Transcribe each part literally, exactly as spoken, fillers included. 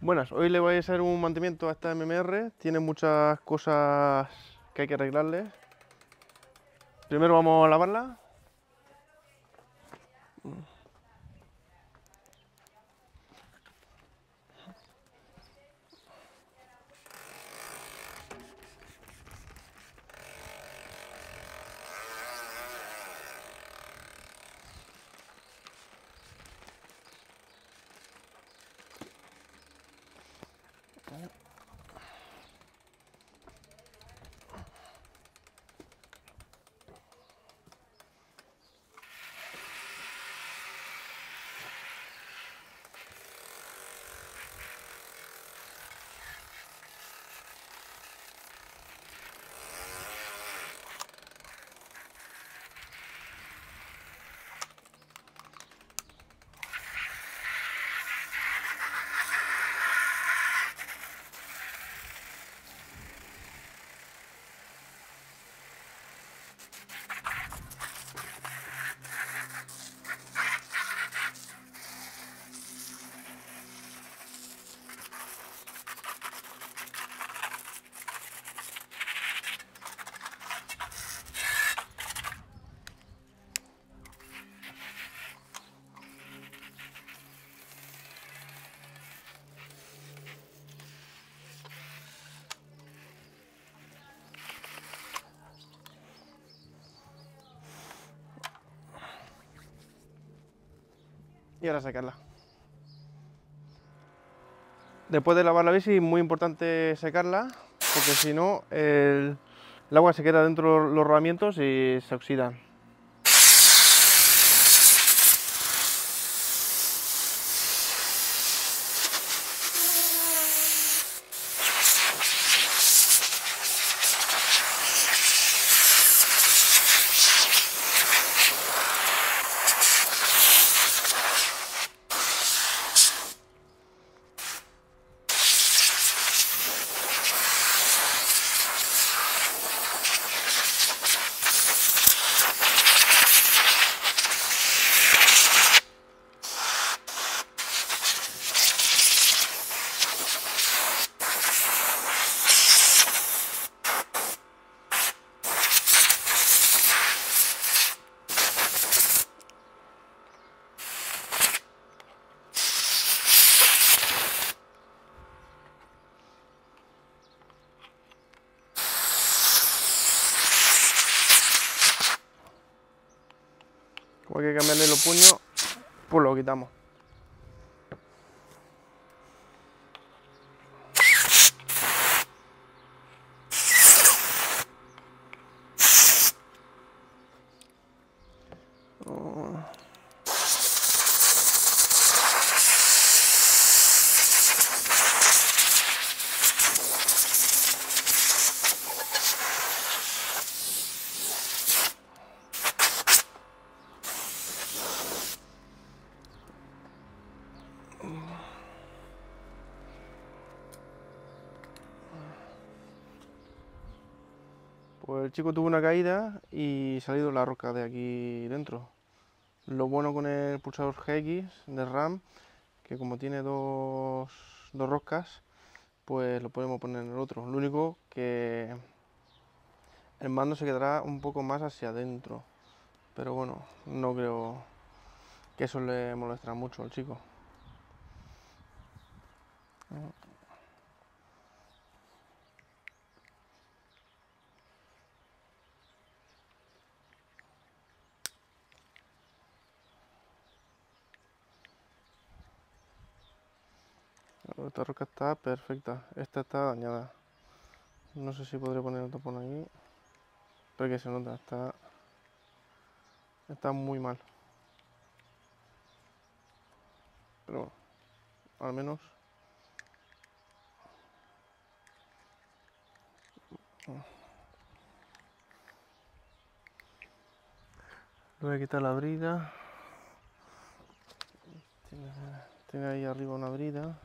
Buenas, hoy le voy a hacer un mantenimiento a esta M M R. Tiene muchas cosas que hay que arreglarle. Primero vamos a lavarla. Y ahora secarla. Después de lavar la bici es muy importante secarla, porque si no el, el agua se queda dentro de los rodamientos y se oxidan. Hay que cambiarle los puños, pues lo quitamos. Pues el chico tuvo una caída y salido la roca de aquí dentro. Lo bueno con el pulsador G X de RAM, que como tiene dos, dos roscas, pues lo podemos poner en el otro. Lo único que el mando se quedará un poco más hacia adentro, pero bueno, no creo que eso le molestará mucho al chico. Esta roca está perfecta, esta está dañada. No sé si podré poner un tapón aquí, pero que se nota, está, está muy mal. Pero bueno, al menos. Le voy a quitar la brida. Tiene, tiene ahí arriba una brida.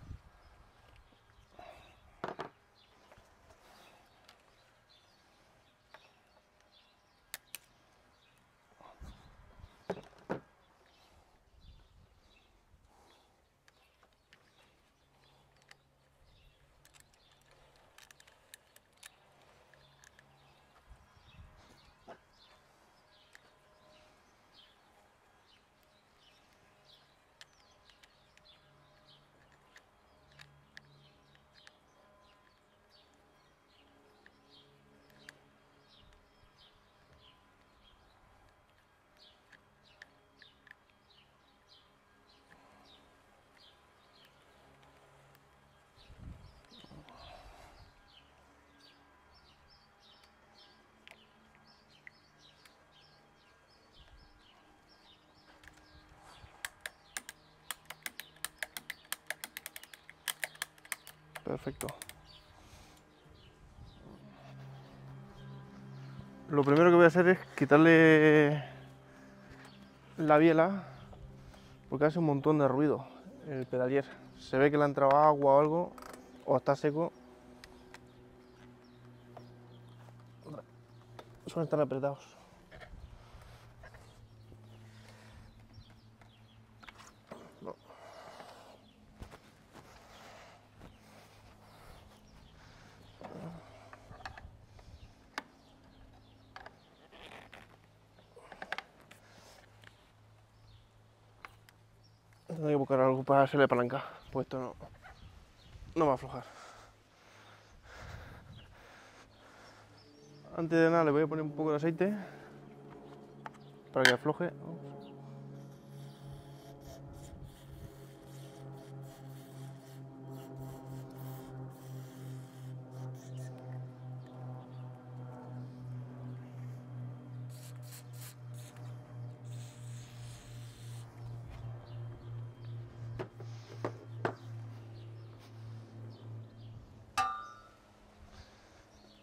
Perfecto. Lo primero que voy a hacer es quitarle la biela, porque hace un montón de ruido el pedalier. Se ve que le ha entrado agua o algo, o está seco. Suelen estar apretados. Tengo que buscar algo para hacerle palanca, pues esto no, no va a aflojar. Antes de nada le voy a poner un poco de aceite para que afloje.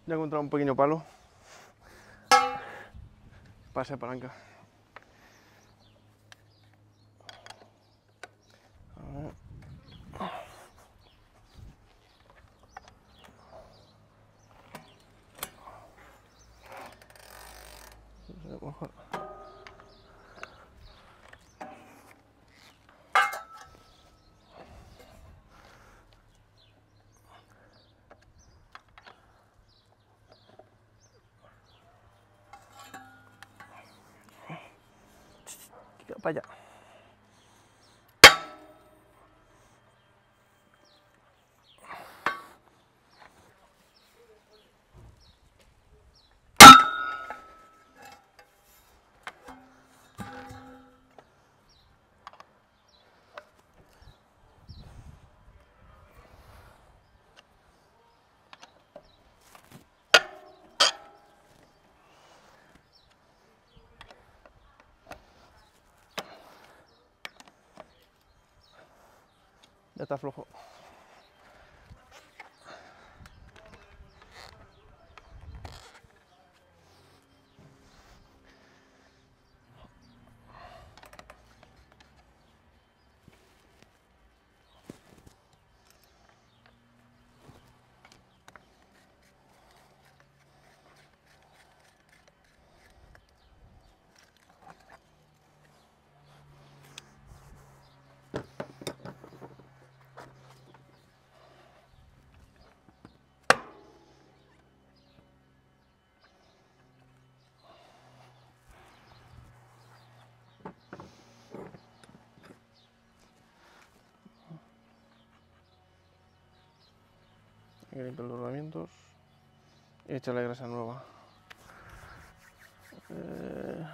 Ya he encontrado un pequeño palo para hacer palanca. Para allá. Ya está flojo. Hay que limpiar los rodamientos y echarle grasa nueva. Eh...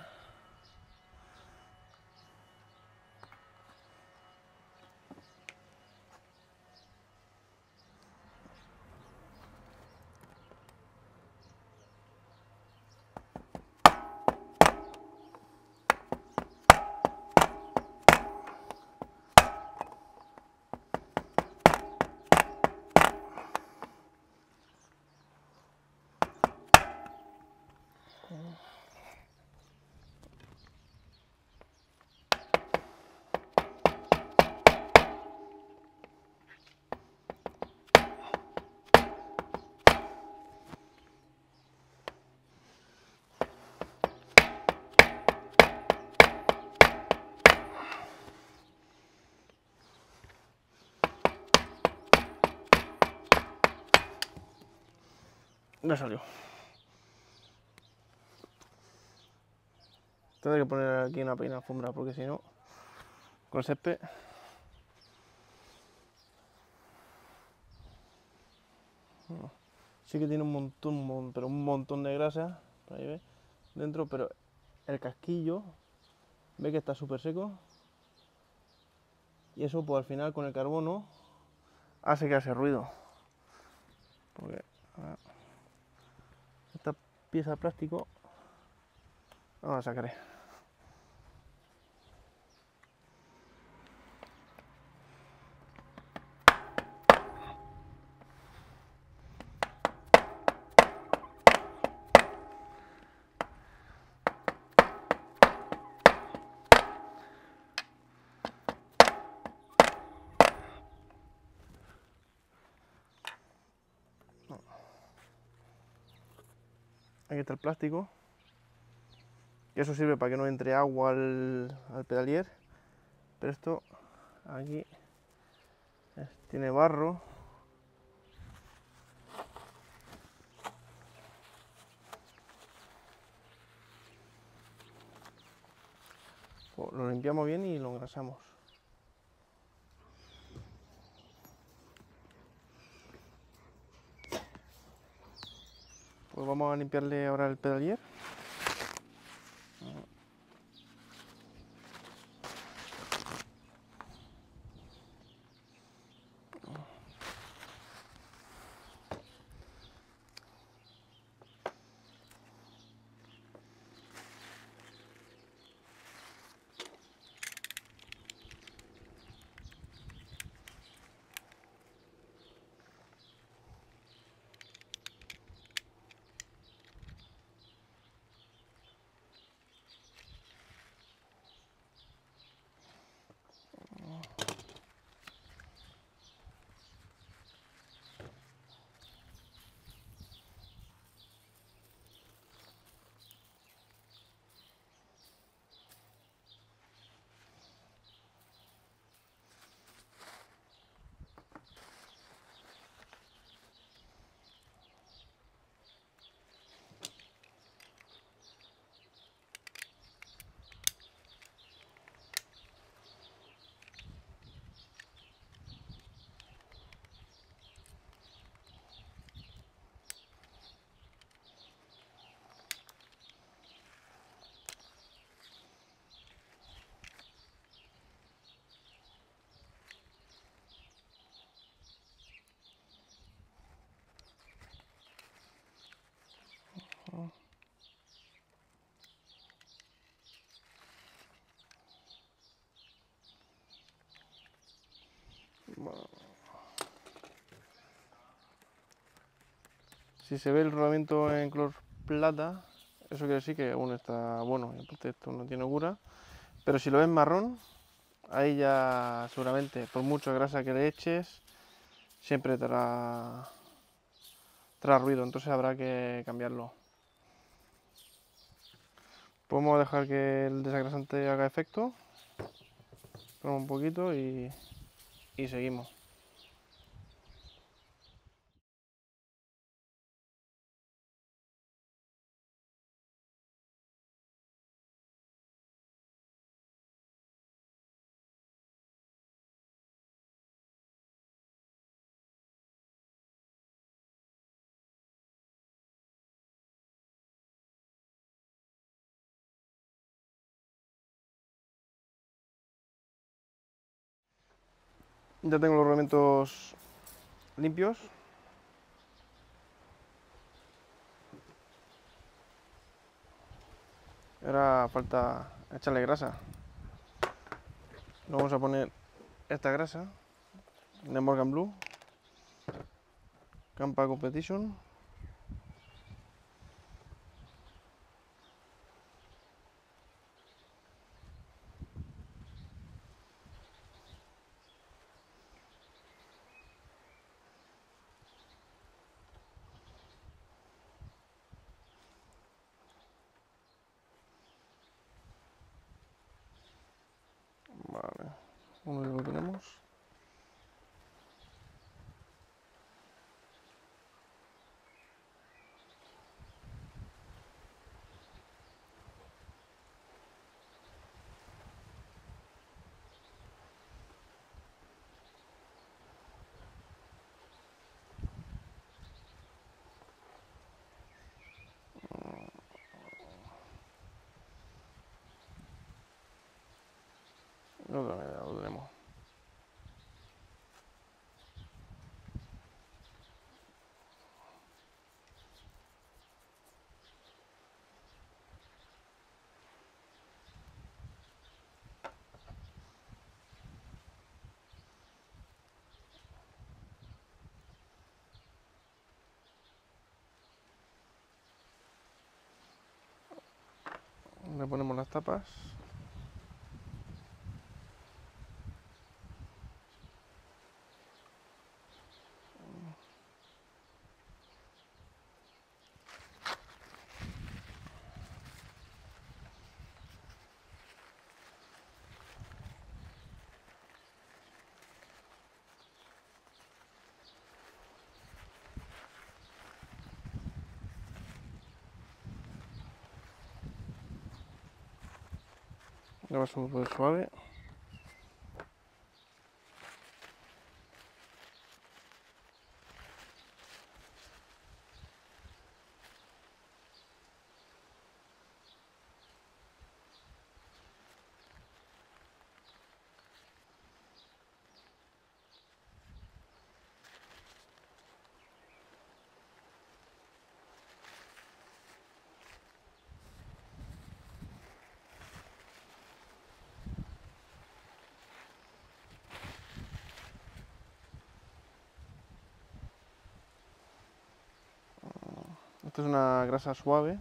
No salió. Tendré que poner aquí una pequeña alfombra porque si no, con césped. Bueno, sí que tiene un montón, pero un montón de grasa por ahí ve, dentro, pero el casquillo ve que está súper seco y eso pues al final con el carbono hace que hace ruido. Porque, esta pieza de plástico no la sacaré. Aquí está el plástico. Y eso sirve para que no entre agua al, al pedalier. Pero esto aquí es, tiene barro. Lo limpiamos bien y lo engrasamos. Pues vamos a limpiarle ahora el pedalier. Si se ve el rodamiento en color plata, eso quiere decir que aún está bueno, y aparte esto no tiene cura. Pero si lo ves marrón, ahí ya seguramente, por mucha grasa que le eches, siempre traerá, traerá ruido, entonces habrá que cambiarlo. Podemos dejar que el desengrasante haga efecto, ponemos un poquito y, y seguimos. Ya tengo los rodamientos limpios. Ahora falta echarle grasa. Vamos a poner esta grasa de Morgan Blue, Campa Competition. Lo tenemos. Otra vez lo tenemos. Le ponemos las tapas. Lo más un poco suave. Esto es una grasa suave,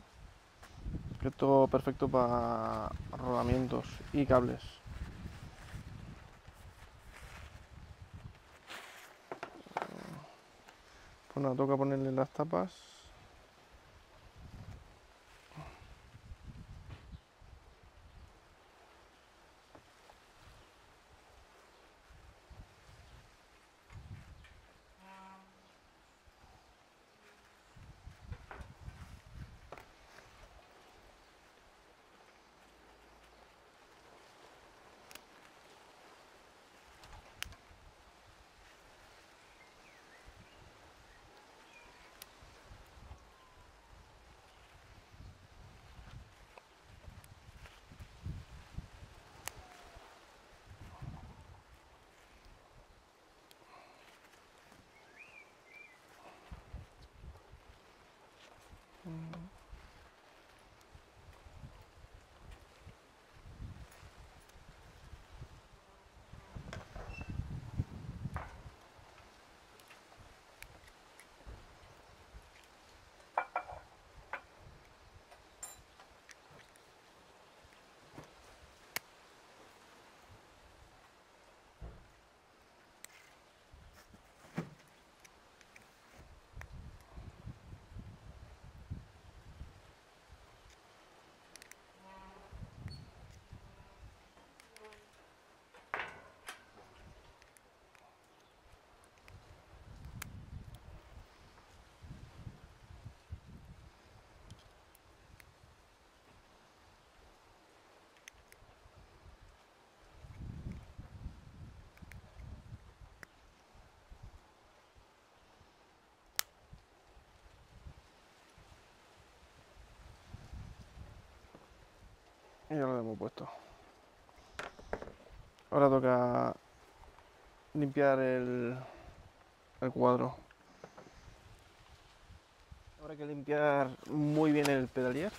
que es todo perfecto para rodamientos y cables. Pues nada, toca ponerle las tapas. Ya lo hemos puesto. Ahora toca limpiar el, el cuadro. Ahora hay que limpiar muy bien el pedalier.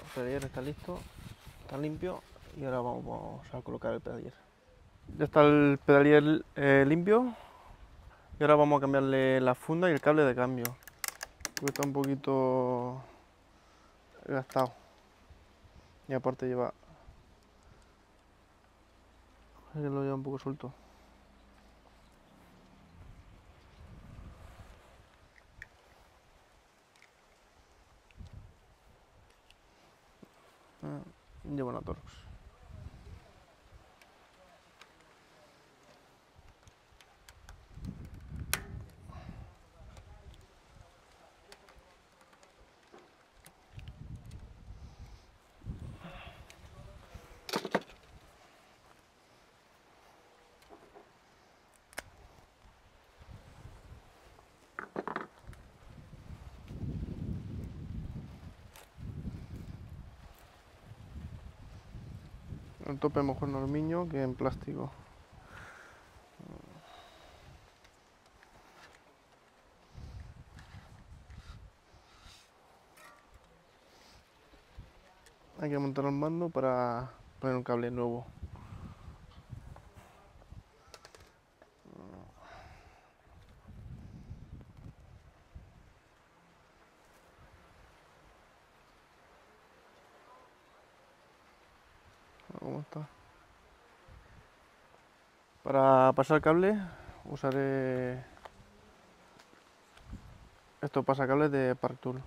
El pedalier está listo, está limpio y ahora vamos a colocar el pedalier. Ya está el pedalier eh, limpio y ahora vamos a cambiarle la funda y el cable de cambio, porque está un poquito gastado y aparte lleva, lo lleva un poco suelto. Llevo una Torx. el tope mejor en aluminio que en plástico. Hay que montar el mando para poner un cable nuevo. ¿Cómo está? Para pasar cable usaré estos pasacables de Park Tool.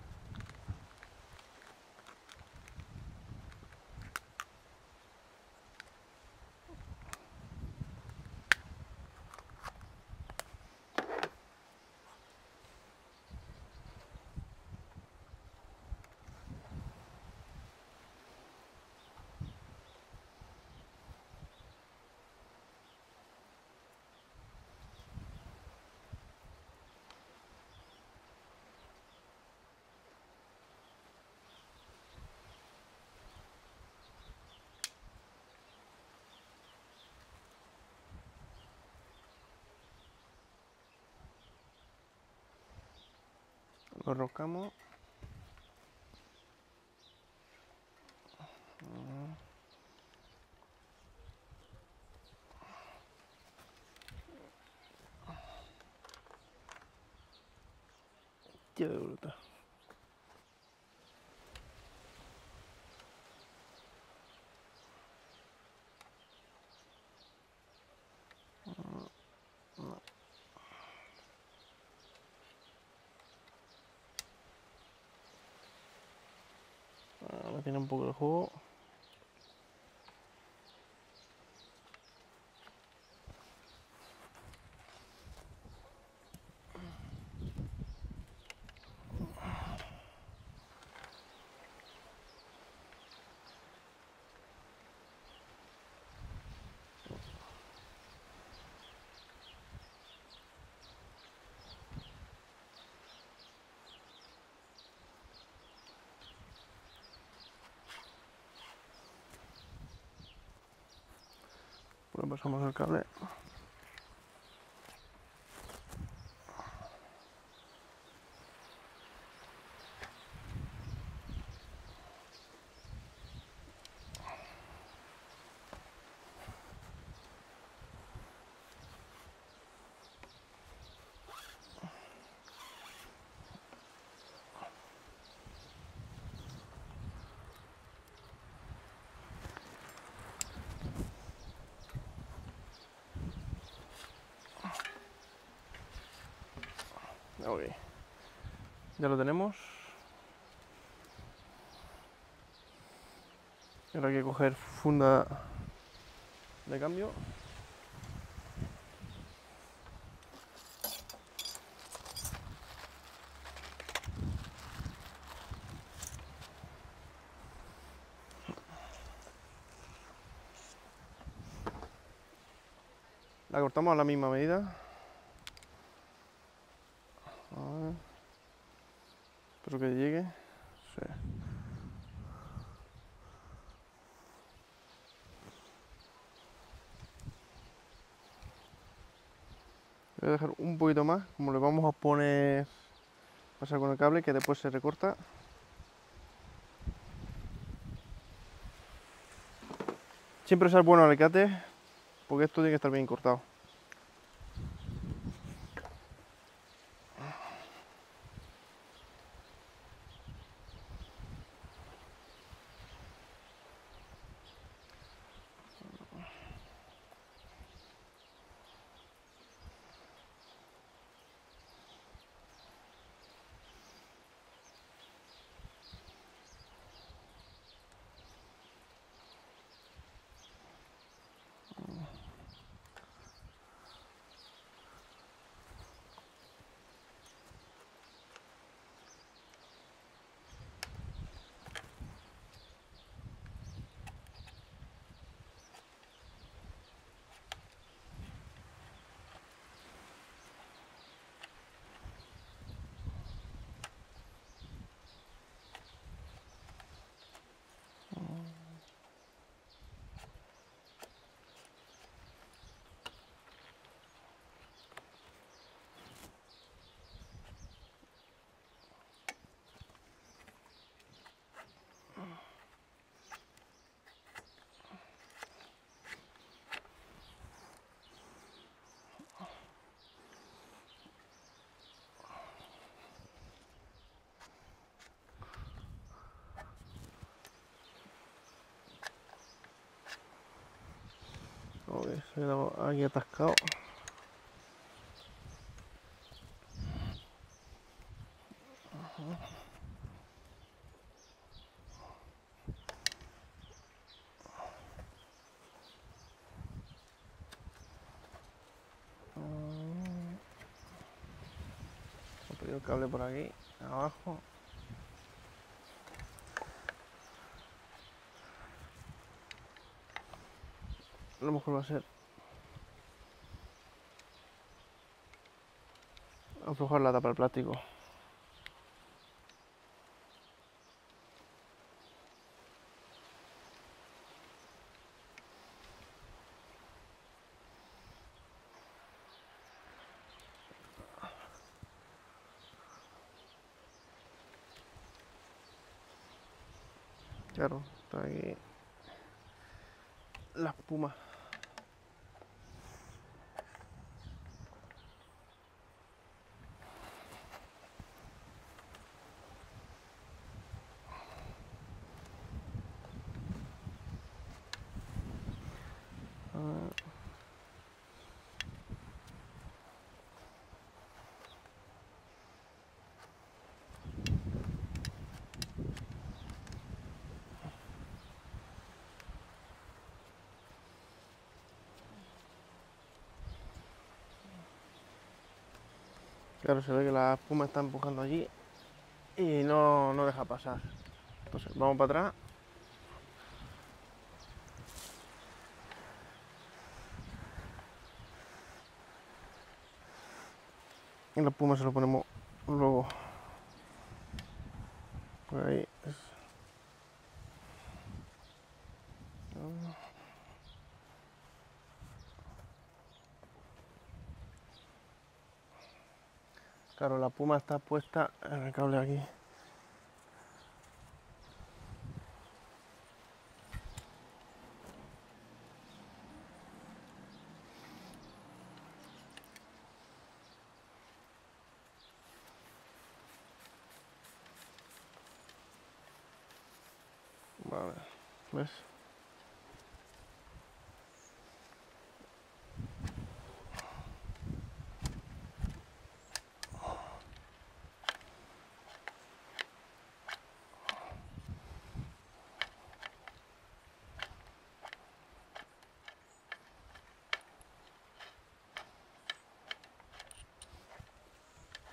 Lo rocamos. Tío de bruta. Tiene un poco de juego. Pasamos el cable. Ok, ya lo tenemos. Ahora hay que coger funda de cambio. La cortamos a la misma medida. Espero que llegue. Sí. Voy a dejar un poquito más, como le vamos a poner, pasar con el cable que después se recorta. Siempre usar buenos alicates porque esto tiene que estar bien cortado. se quedó aquí atascado. He pedido el cable por aquí, abajo. A lo mejor va a ser aflojar la tapa del plástico. Claro, está aquí la espuma. Claro, se ve que la espuma está empujando allí y no, no deja pasar. Entonces, vamos para atrás. Y la espuma se lo ponemos luego. Por ahí. Claro, la puma está puesta en el cable aquí. Vale, ¿ves?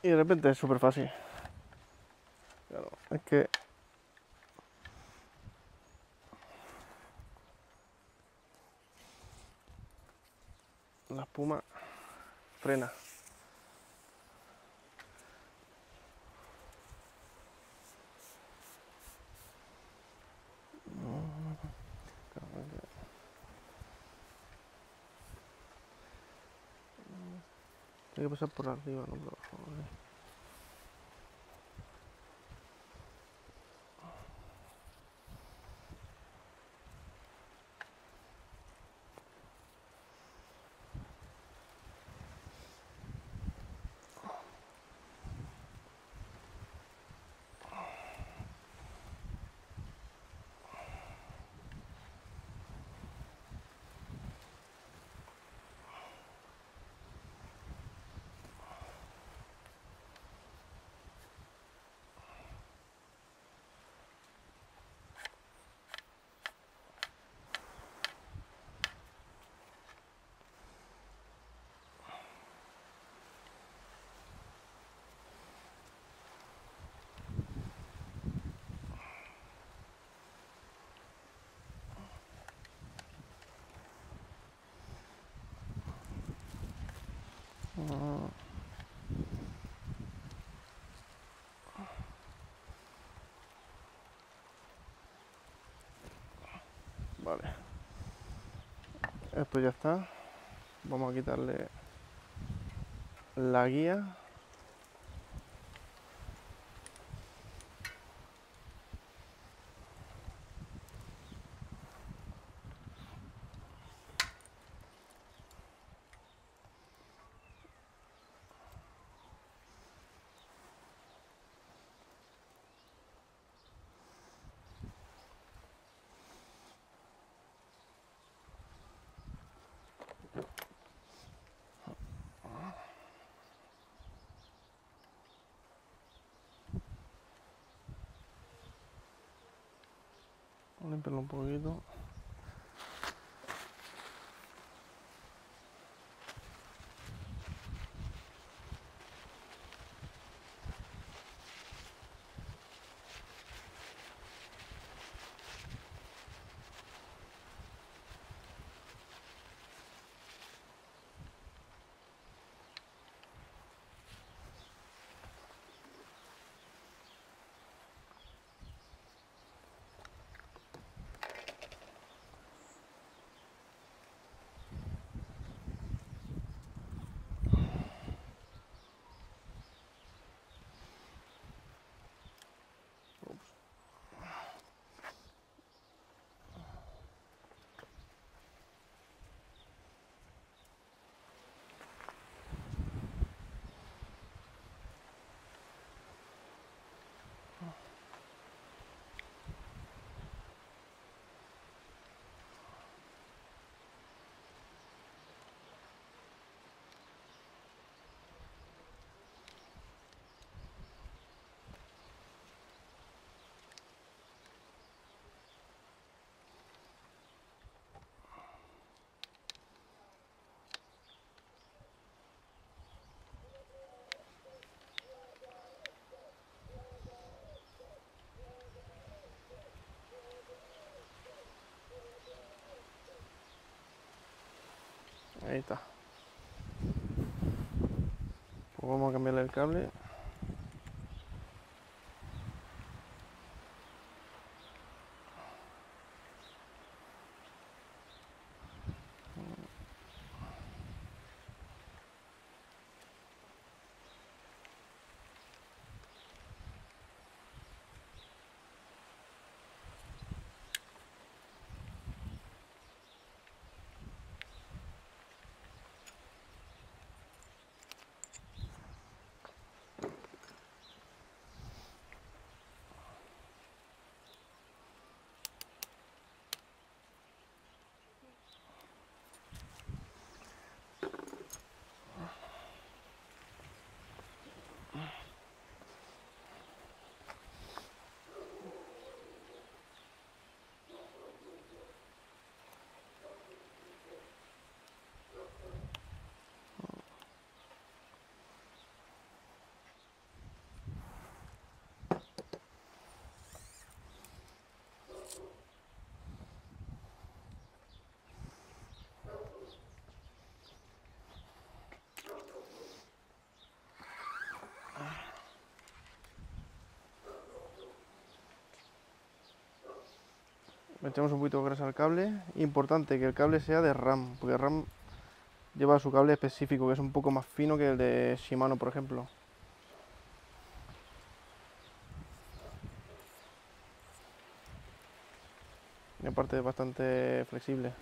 Y de repente es súper fácil. Claro, es que la espuma frena. Tiene que pasar por arriba, no por abajo. Vale, esto ya está. Vamos a quitarle la guía. Límpialo un poquito. Ahí está. Pues vamos a cambiarle el cable. Metemos un poquito de grasa al cable. Importante que el cable sea de RAM, porque RAM lleva su cable específico, que es un poco más fino que el de Shimano, por ejemplo. Y aparte es bastante flexible.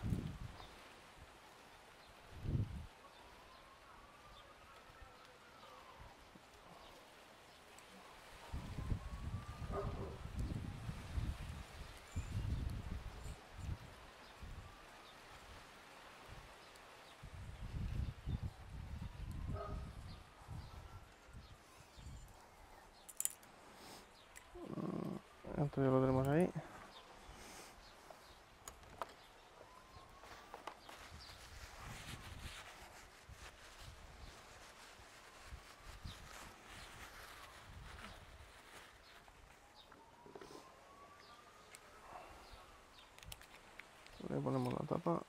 Esto ya lo tenemos ahí. Le ponemos la tapa.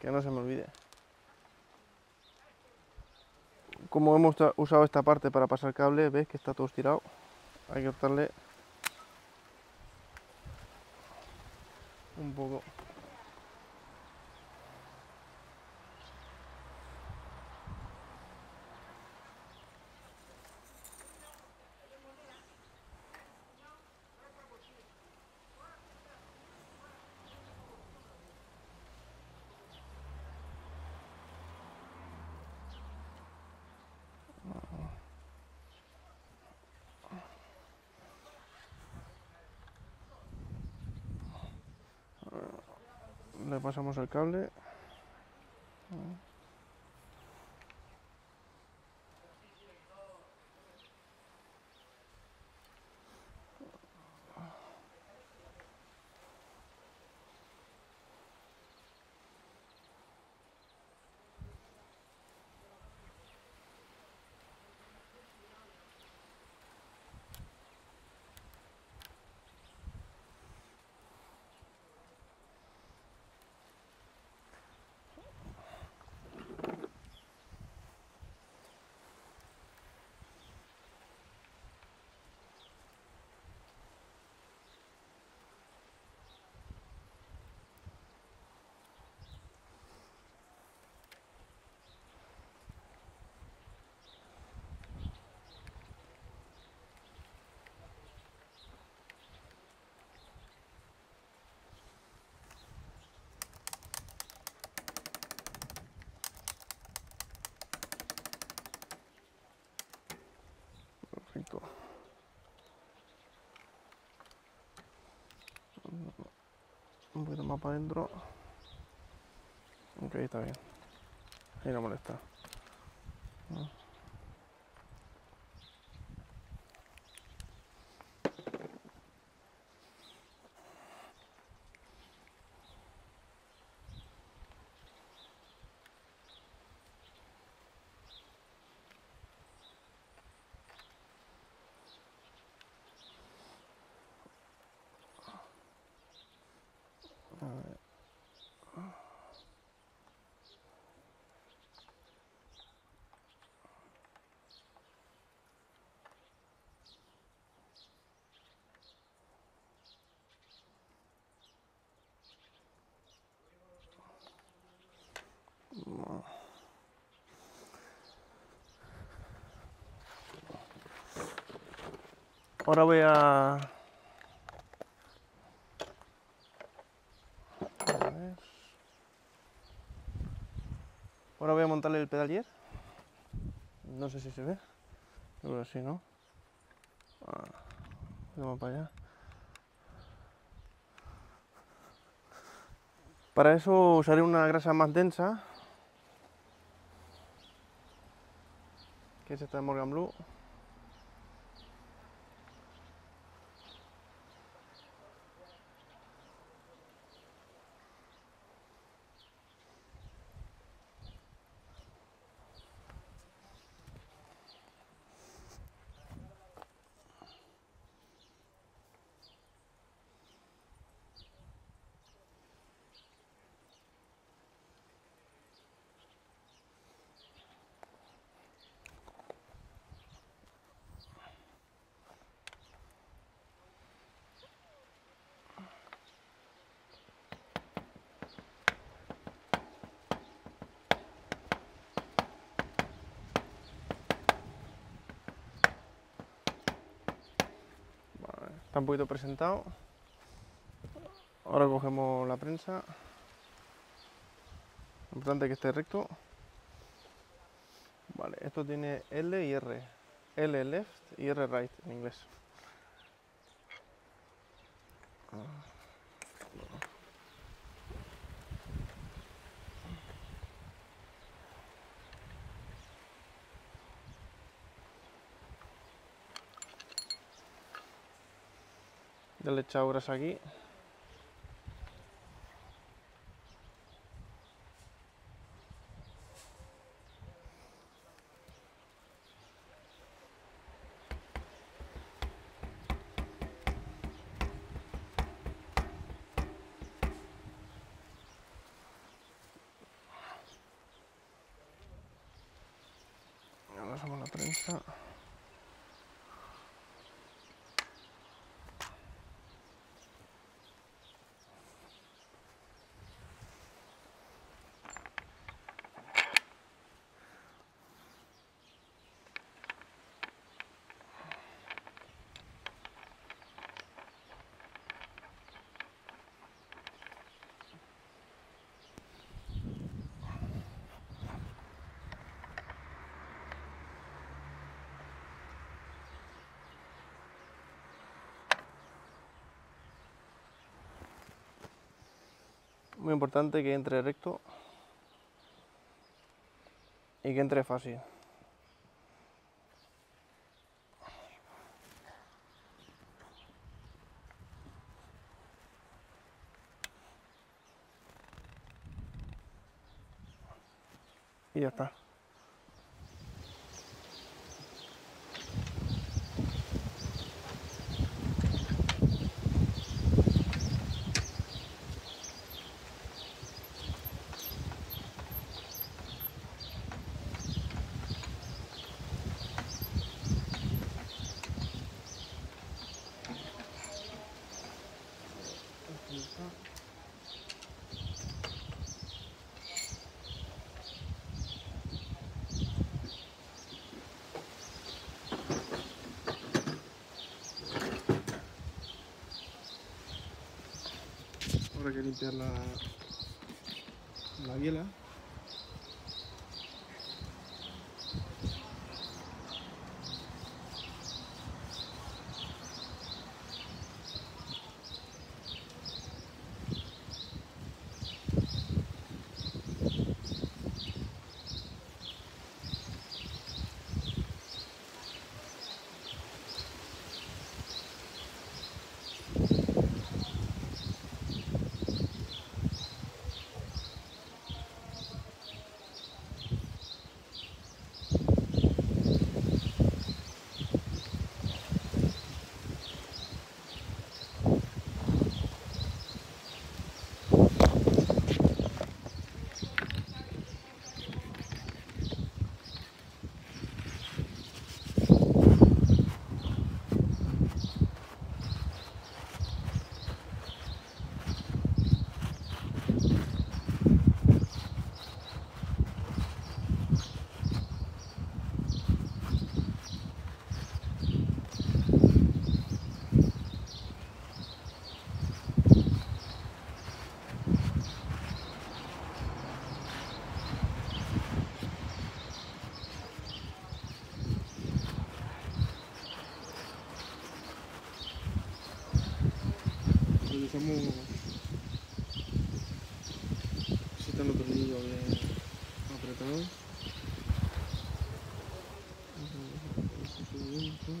que no se me olvide. Como hemos usado esta parte para pasar cable, ves que está todo estirado, hay que cortarle un poco. Le pasamos el cable. Un poquito más para adentro. Ok, está bien. Ahí no molesta. Ahora voy a... a ver. Ahora voy a montarle el pedalier. No sé si se ve. Pero sí, ¿no? Ah, vamos para allá. Para eso usaré una grasa más densa, que es esta de Morgan Blue. Está un poquito presentado. Ahora cogemos la prensa. Lo importante es que esté recto. Vale, esto tiene L y R. L left y R right en inglés. Ya le he echado grasa aquí. pasamos la prensa. Muy importante que entre recto y que entre fácil. Y ya está. Ahora hay que limpiar la, la biela. Si están los tornillos bien apretados. Bien apretado.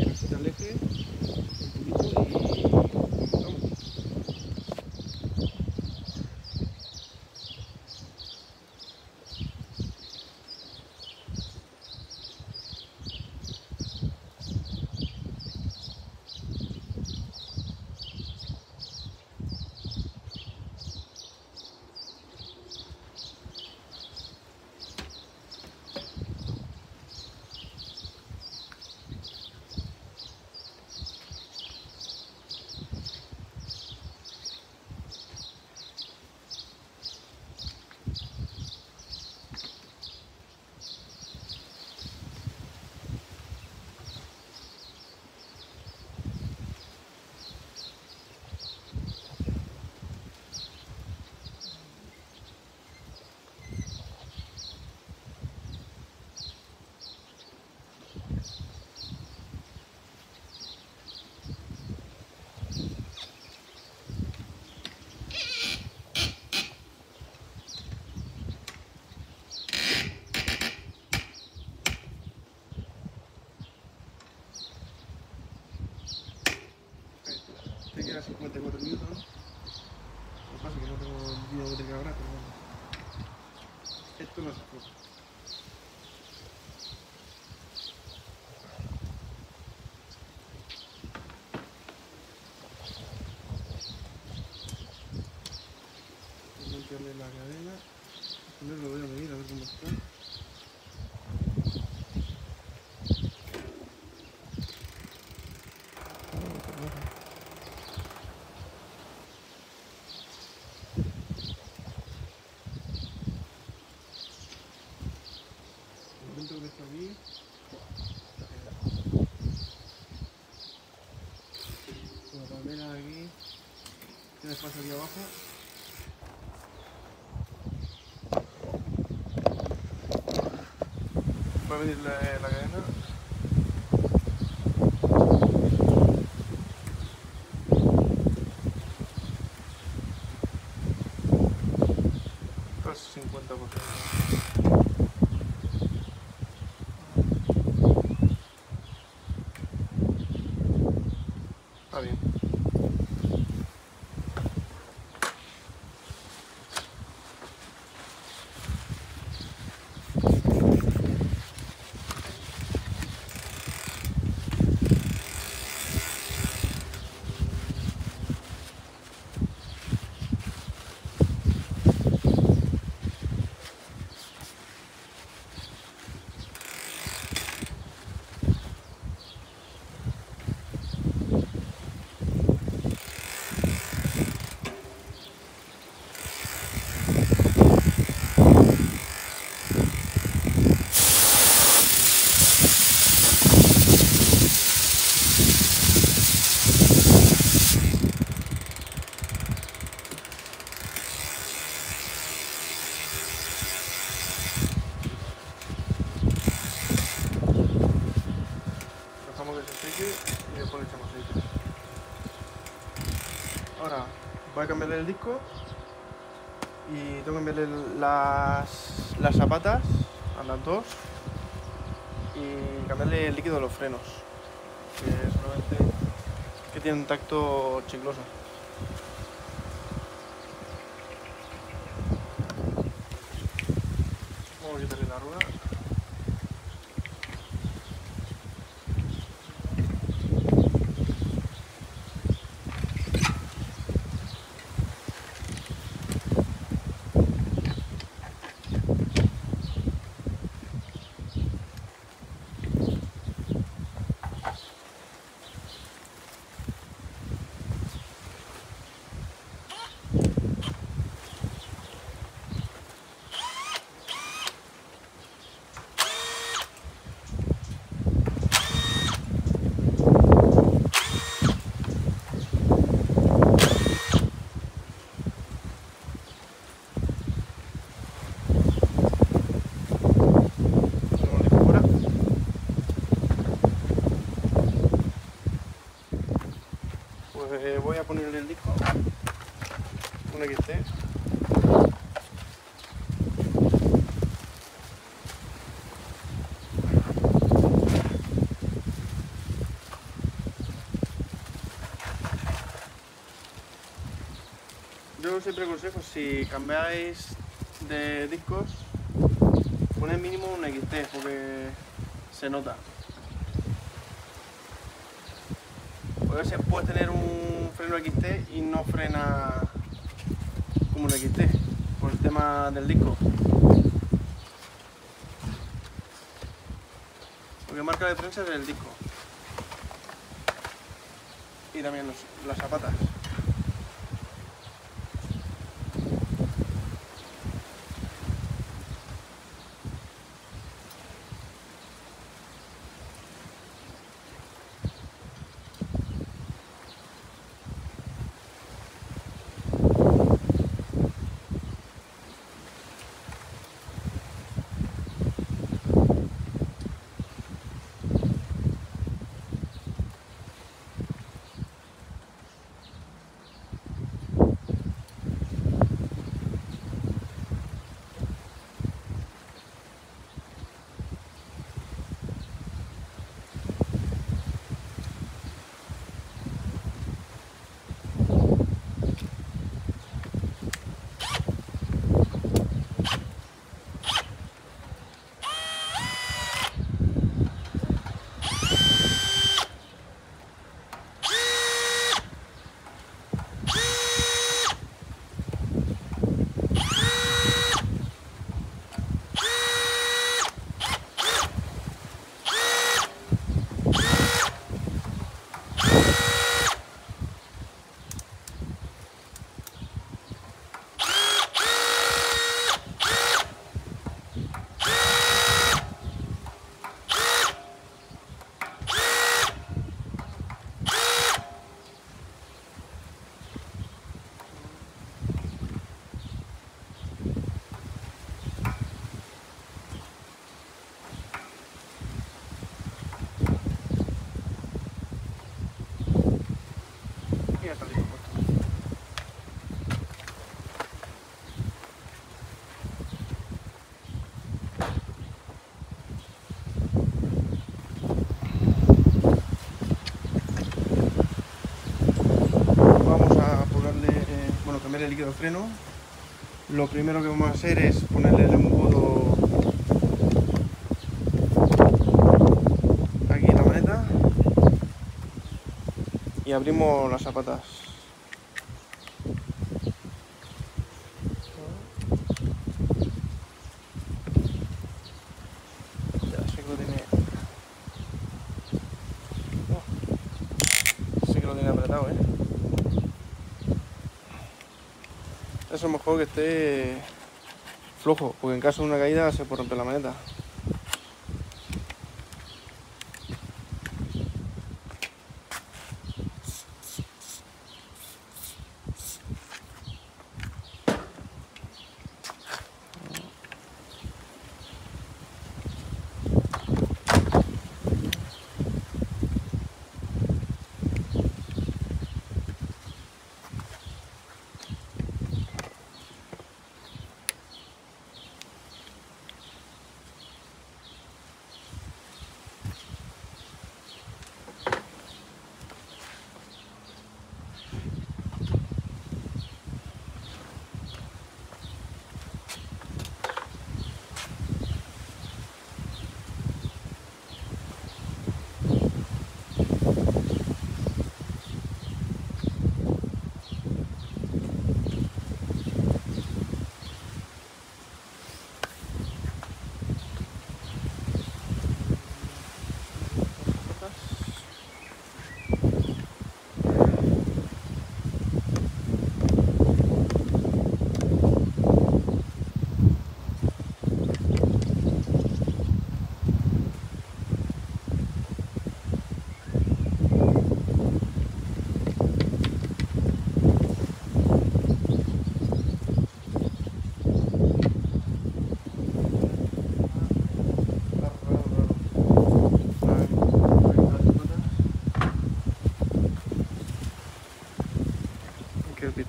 grasita al eje un poquito y vamos. cincuenta y cuatro minutos, ¿no? Lo que pasa es que no tengo el vídeo que tengo ahora, pero bueno. Esto no es poco. Limpiarle la cadena. Primero lo voy a medir a ver cómo está. Pasa aquí abajo. Voy a medir la, la cadena. Casi cincuenta por ciento. Está bien. Ahora voy a cambiarle el disco y tengo que cambiarle las, las zapatas a las dos y cambiarle el líquido de los frenos, que solamente que tienen un tacto chicloso. Vamos a quitarle la rueda. Eh, voy a ponerle el disco, una que esté. Yo siempre aconsejo, si cambiáis de discos, poned mínimo un equis te porque se nota. A veces puedes tener un freno equis te y no frena como un equis te por el tema del disco. Lo que marca la diferencia es el disco y también los, las zapatas. cambiar el líquido de freno, lo primero que vamos a hacer es ponerle el embudo aquí en la maneta y abrimos las zapatas. Eso es mejor que esté flojo, porque en caso de una caída se puede romper la maneta.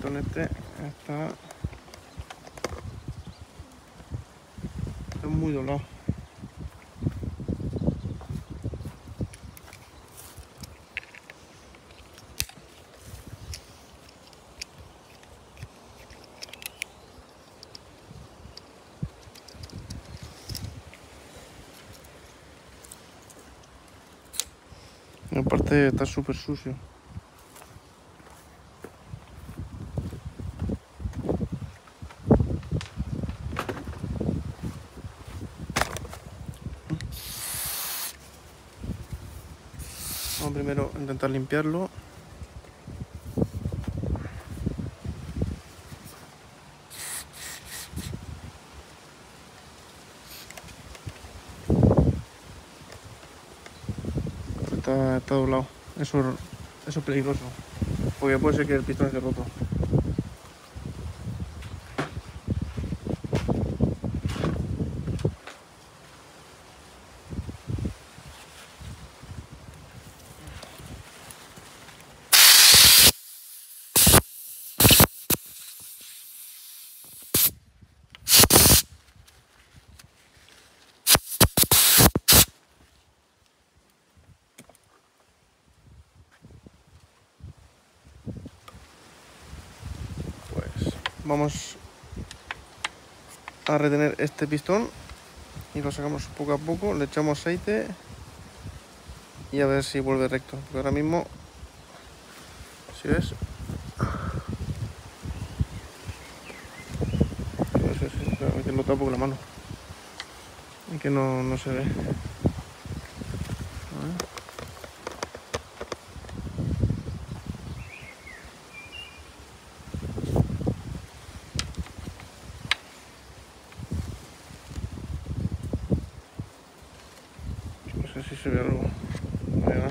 Este está, está muy doblado. Y aparte está súper sucio. Primero intentar limpiarlo. Está, está doblado. Eso, eso es peligroso, porque puede ser que el pistón esté roto. Vamos a retener este pistón y lo sacamos poco a poco, le echamos aceite y a ver si vuelve recto, porque ahora mismo, si ves, que lo tapo con la mano y que no, no se ve. No sé si se ve algo. No veo nada.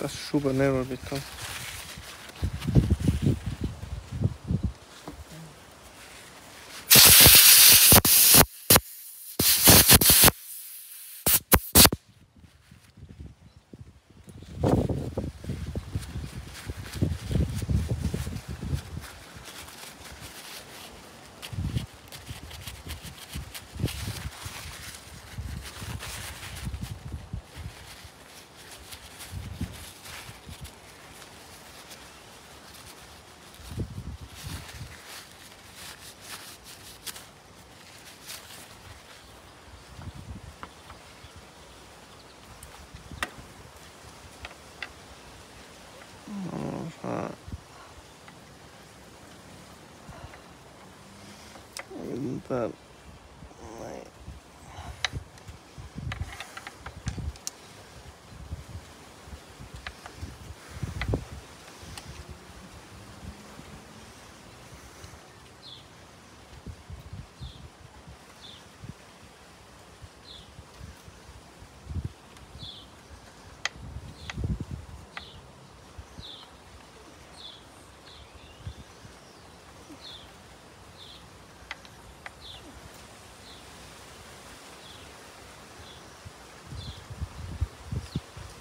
Está súper negro el pistón. but like,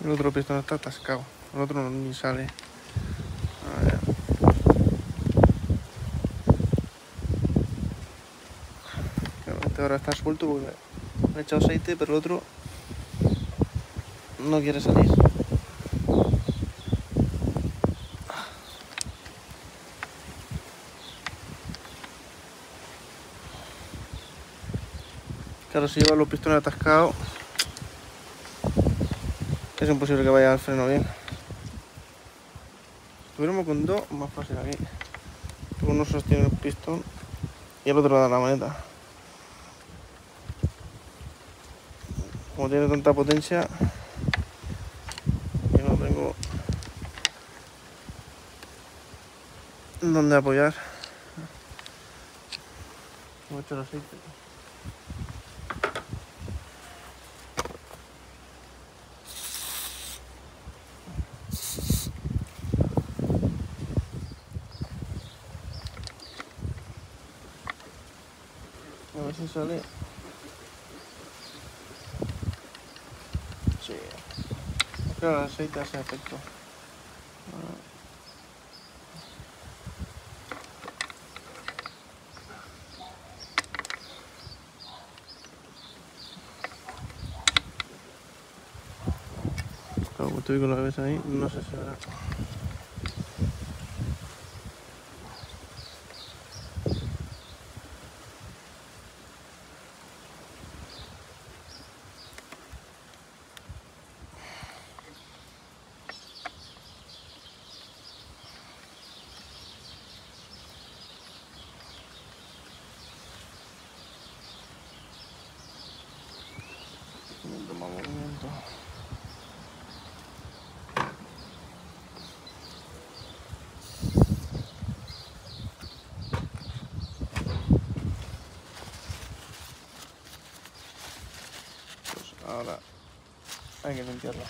el otro pistón está atascado, el otro no, ni sale. A ver. Este ahora está suelto porque le he echado aceite, pero el otro no quiere salir. Claro, si lleva los pistones atascados, es imposible que vaya al freno bien. Tuviéramos con dos, más fácil aquí. Uno sostiene el pistón y el otro da la maneta. Como tiene tanta potencia, yo no tengo dónde apoyar. Voy a echar aceite. A ver si sale. Sí. Claro, el aceite hace efecto. Claro, como estoy con la cabeza ahí, no sé si verá. Movimiento. Pues ahora hay que limpiarlo.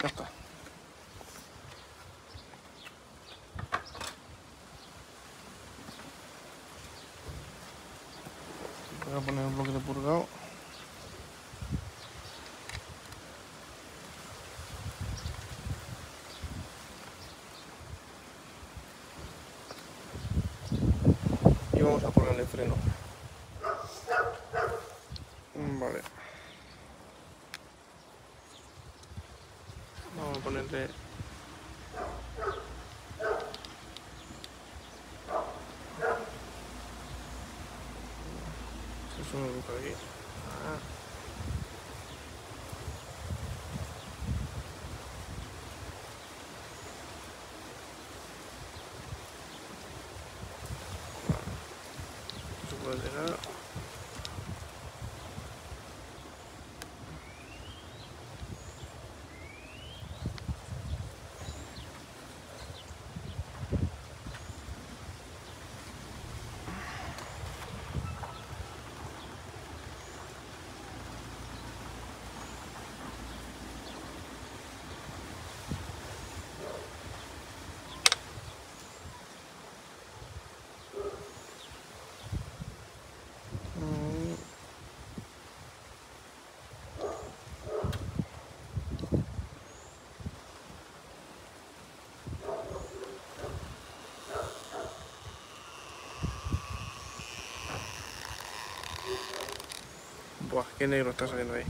Ya está. Voy a poner un bloque de purgado. Y vamos a ponerle freno. Vale. Vamos a ponerle se sube por aquí. Ah. No se puede hacer nada. Buah, qué negro está saliendo ahí.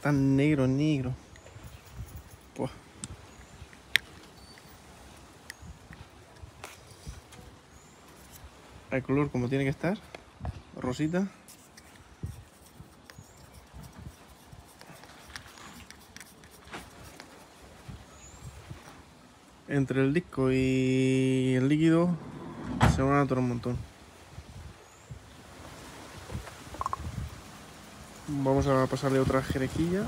Tan negro, negro. Buah. El color como tiene que estar, rosita. Entre el disco y el líquido se van a notar un montón. Vamos a pasarle otra jerequilla.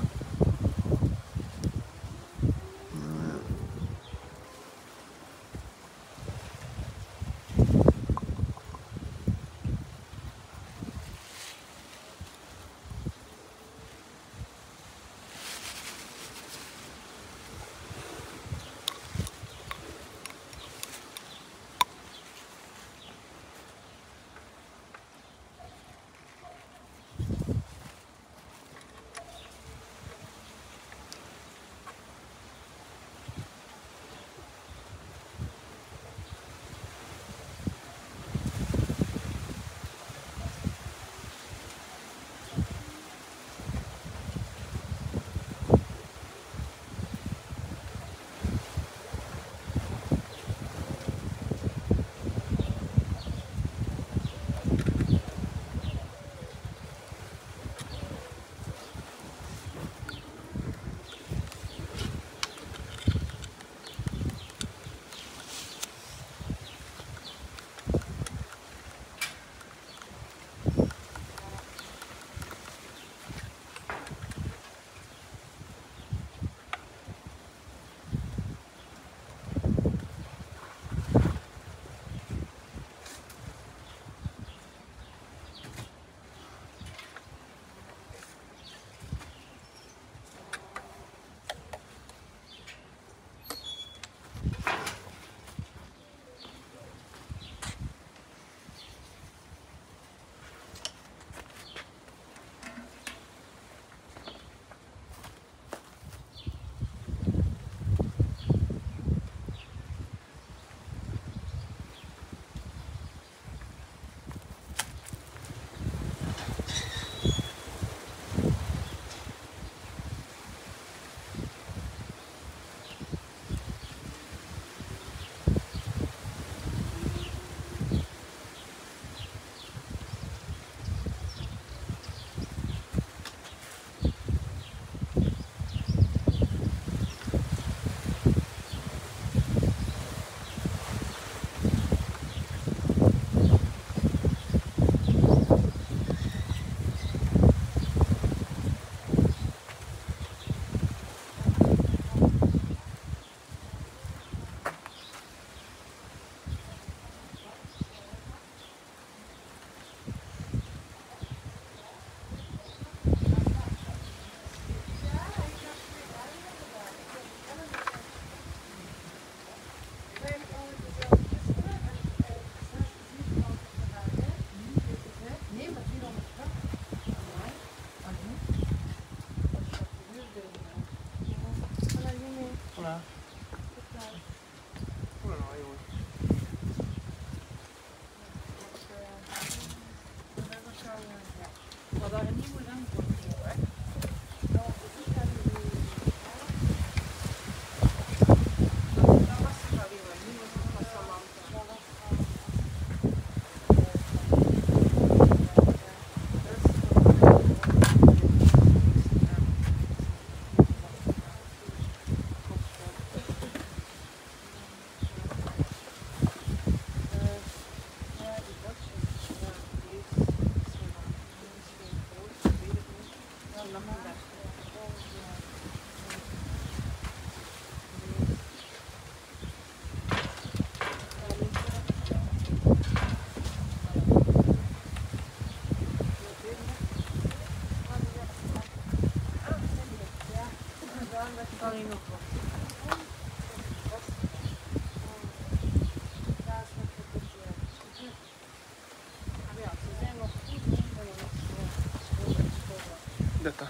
Detta.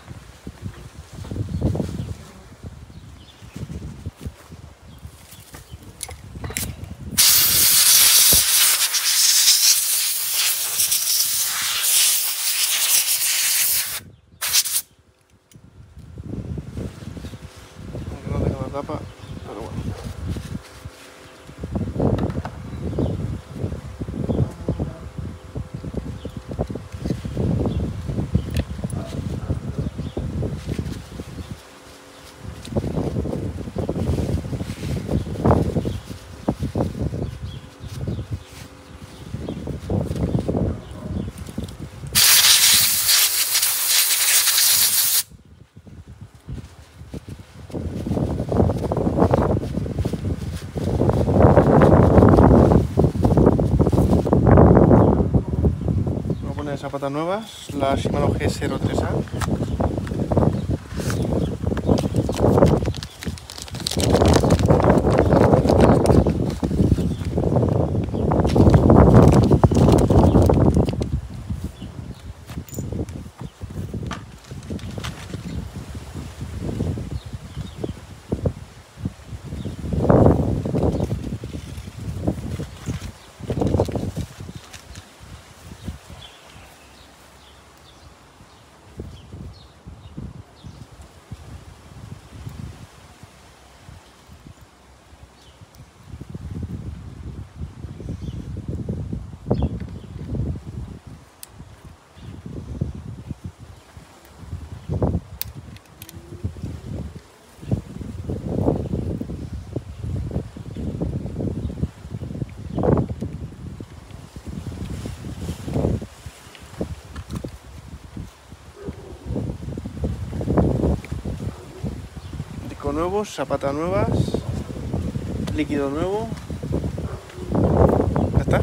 Zapatas nuevas, la Shimano G cero tres A. Nuevos, zapatas nuevas, líquido nuevo, ya está.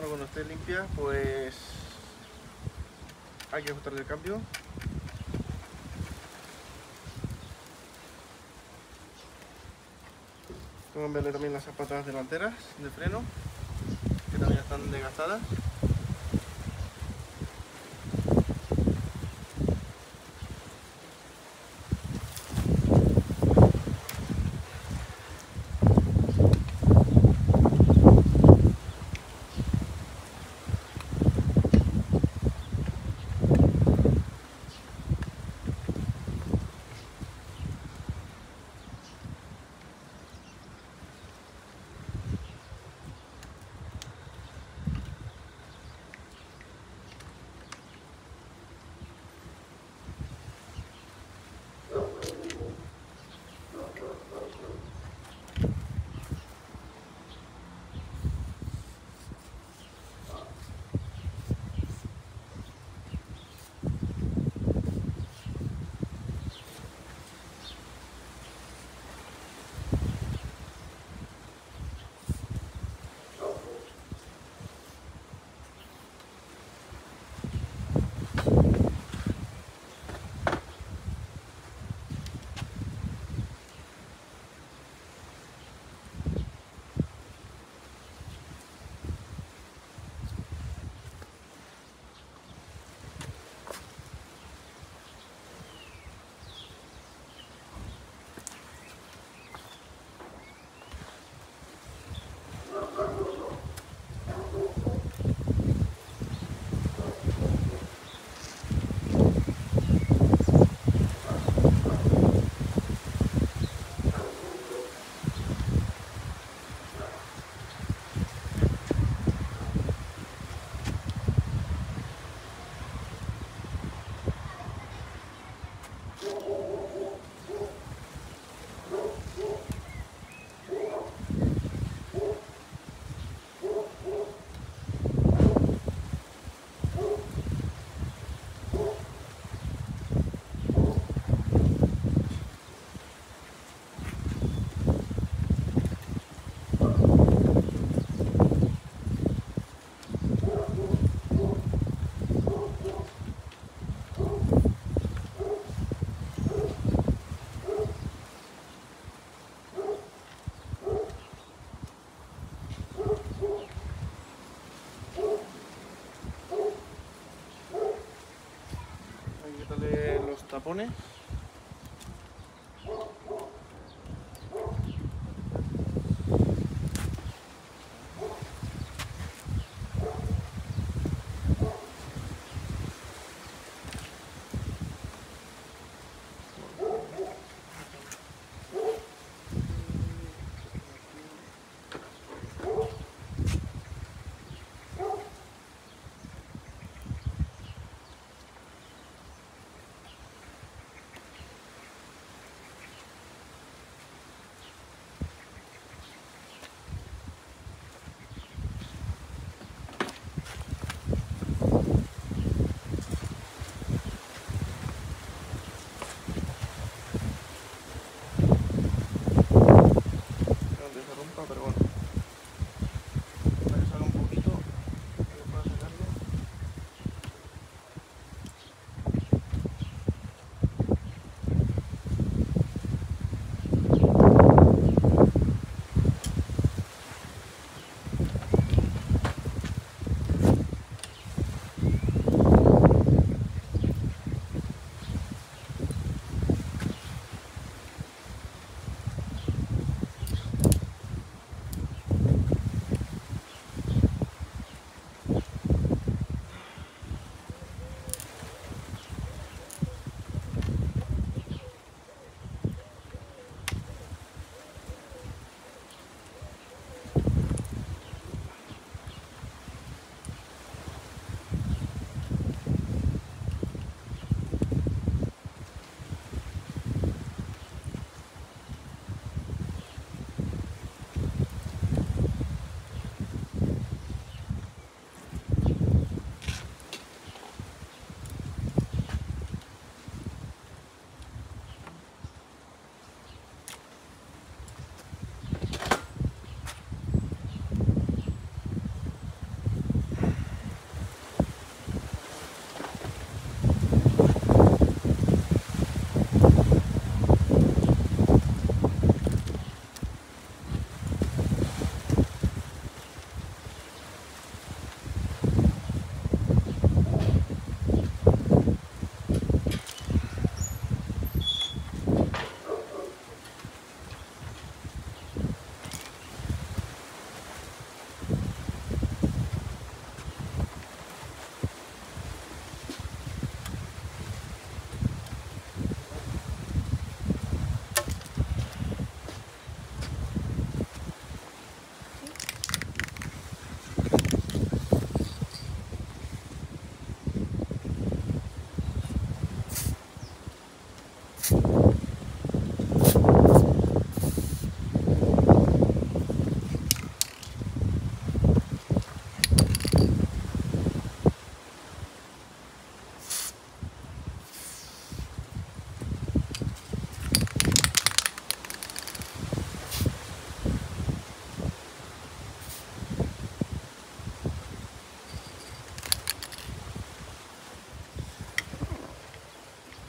Cuando esté limpia, pues hay que ajustarle el cambio. Tengo que verle también las zapatas delanteras de freno, que también están desgastadas. la pone.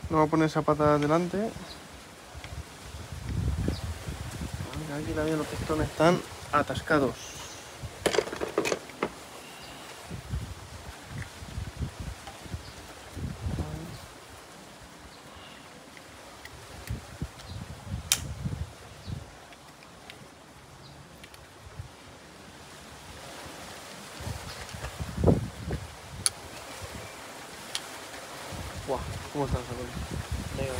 No voy a poner esa pata adelante. Aquí también los pistones están atascados. Guau, ¿cómo están los sacones? Venga,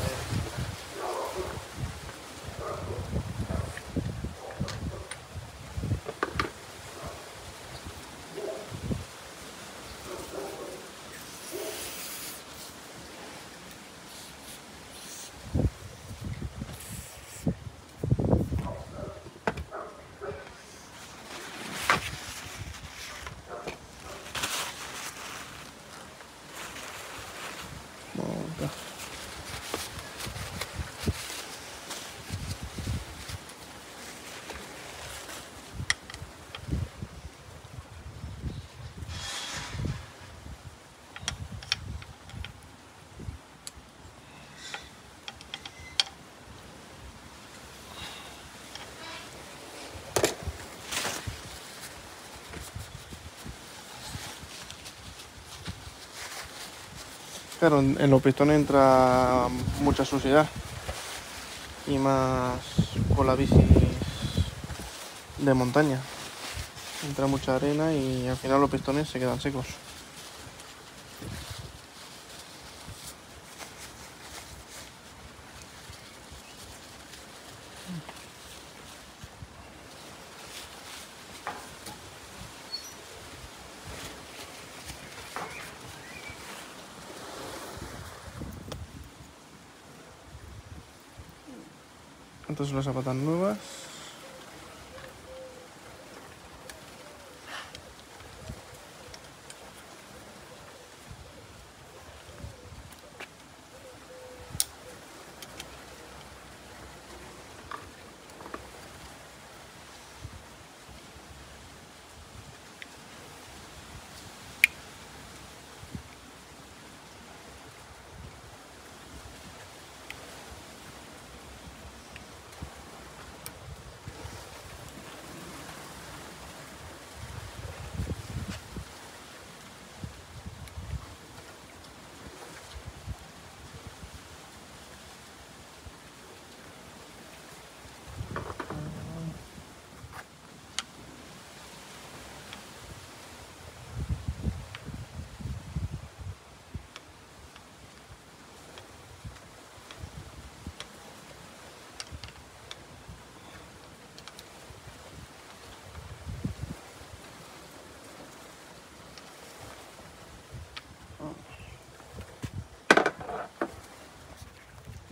Claro, en los pistones entra mucha suciedad, y más con la bici de montaña. Entra mucha arena y al final los pistones se quedan secos. Estas son las zapatas nuevas.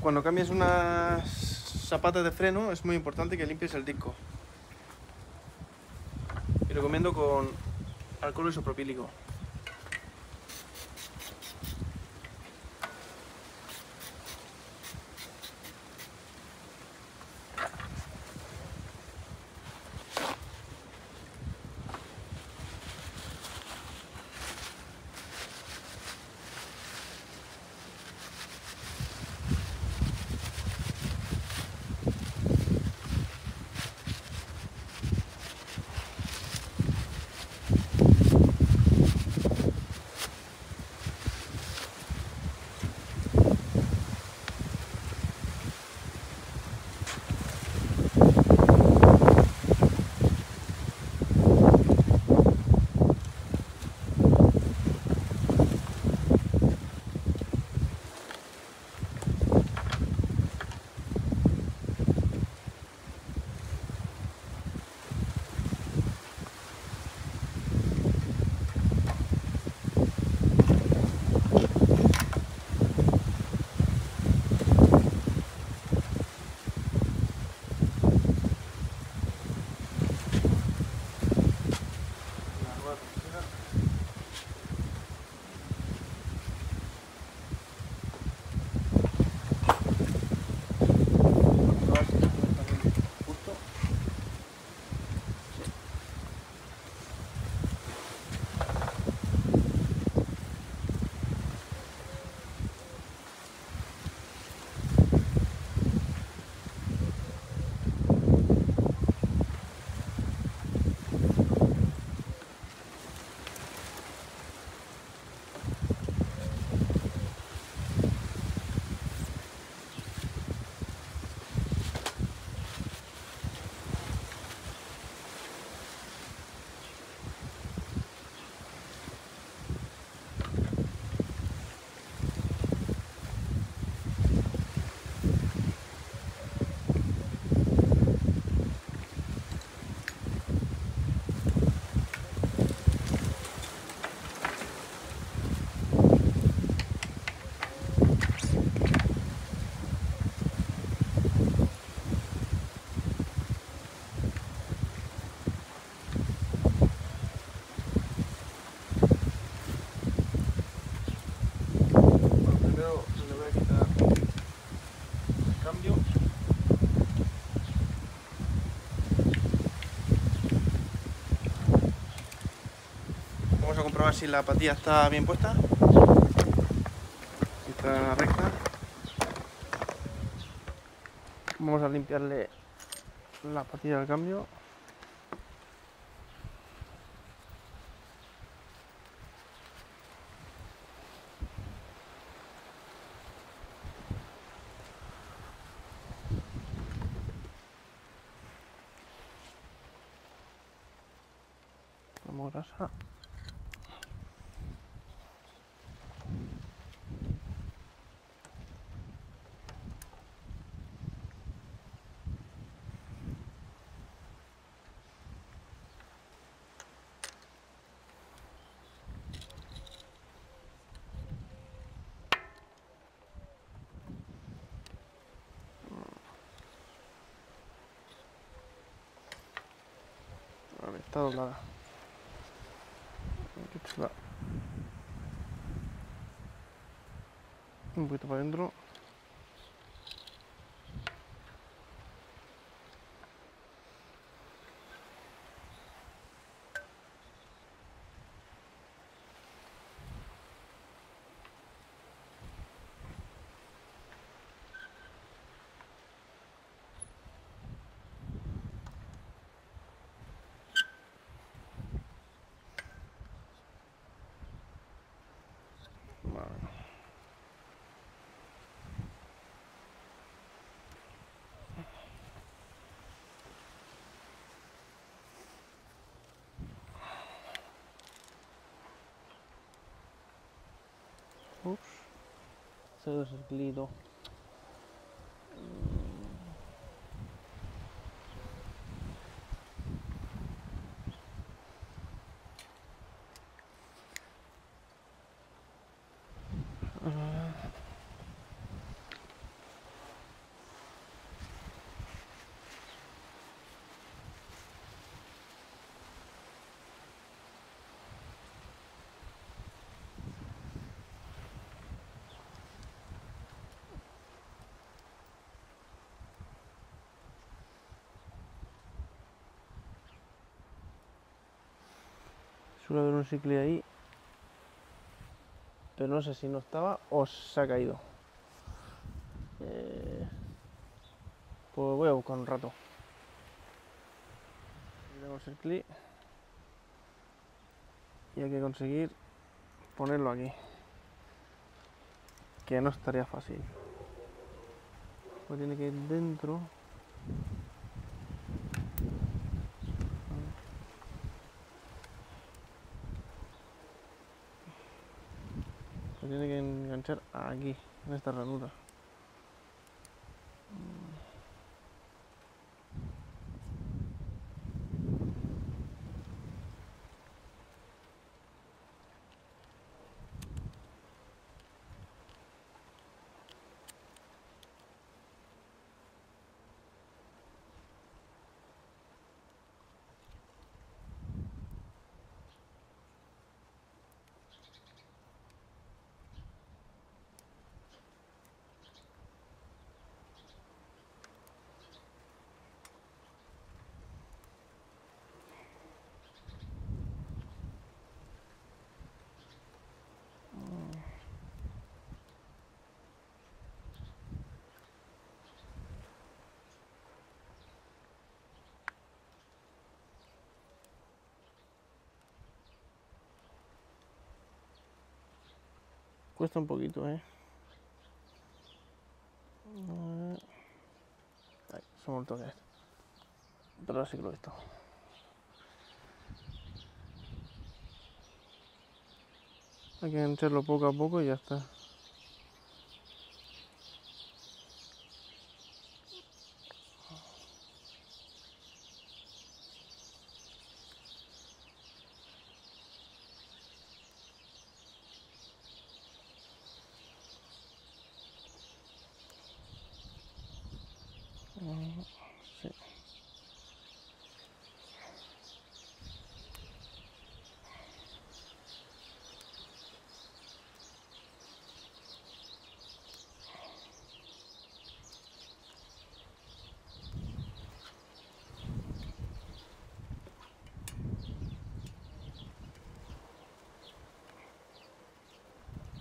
Cuando cambies unas zapatas de freno es muy importante que limpies el disco. Y recomiendo con alcohol isopropílico. A ver si la patilla está bien puesta, si está recta. Vamos a limpiarle la patilla al cambio. oder Schaden. Está doblada. Qué chula. Un poquito para adentro. Ups, se lo desglido. Suele haber un cicle ahí, pero no sé si no estaba o se ha caído. Eh, pues voy a buscar un rato. Miramos el clip y hay que conseguir ponerlo aquí, que no estaría fácil, pues tiene que ir dentro. Tiene que enganchar aquí, en esta ranura. Cuesta un poquito, eh. Ay, son un toque. Pero ahora sí que lo he visto. Hay que engancharlo poco a poco y ya está. Sí.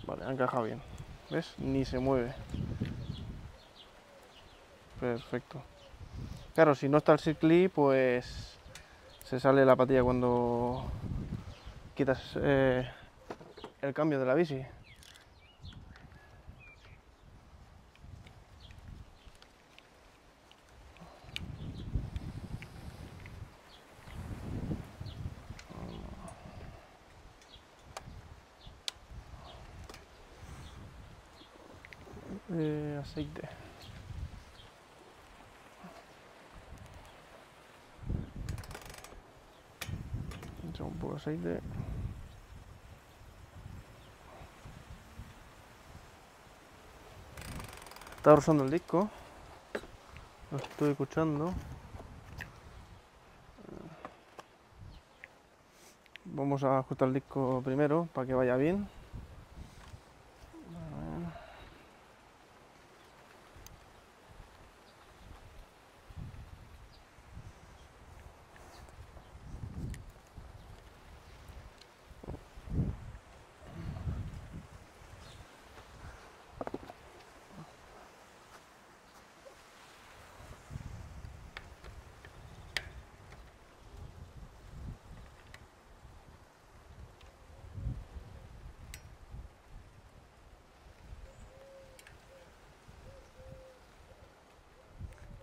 Vale, ha encajado bien. ¿Ves? Ni se mueve. Perfecto. Claro, si no está el circlip, pues se sale la patilla cuando quitas eh, el cambio de la bici. de aceite. Un poco de aceite. Estaba rozando el disco, lo estoy escuchando. Vamos a ajustar el disco primero para que vaya bien.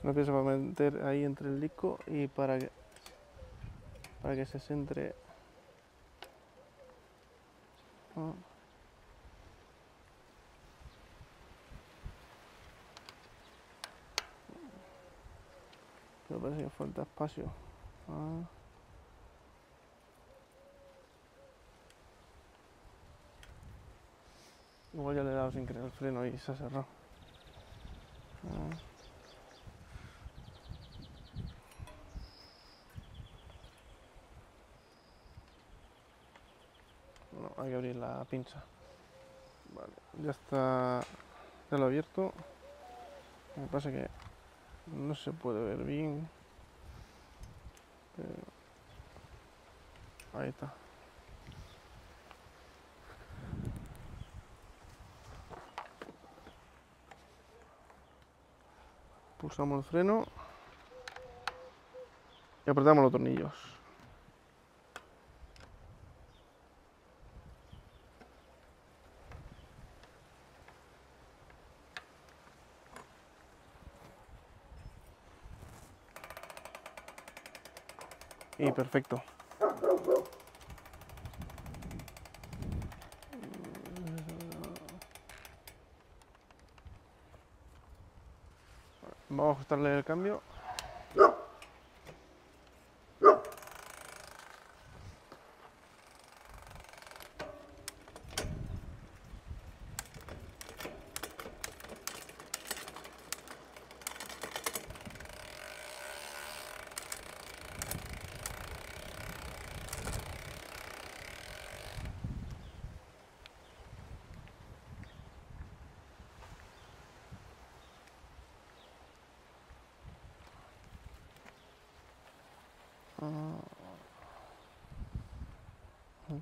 Una pieza para meter ahí entre el disco y para que, para que se centre. Ah. Pero parece que falta espacio. Ah. Igual ya le he dado sin querer el freno y se ha cerrado. Ah. Hay que abrir la pinza. Vale, ya está, ya lo he abierto. Lo que pasa es que no se puede ver bien. Pero ahí está. Pulsamos el freno y apretamos los tornillos. Y perfecto. Vamos a ajustarle el cambio.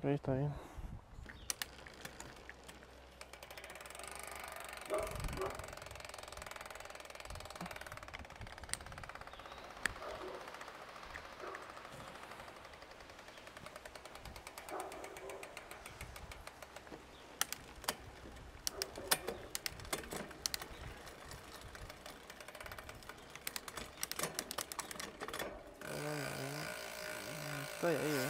Ahí está bien. Está ahí, ahí, eh.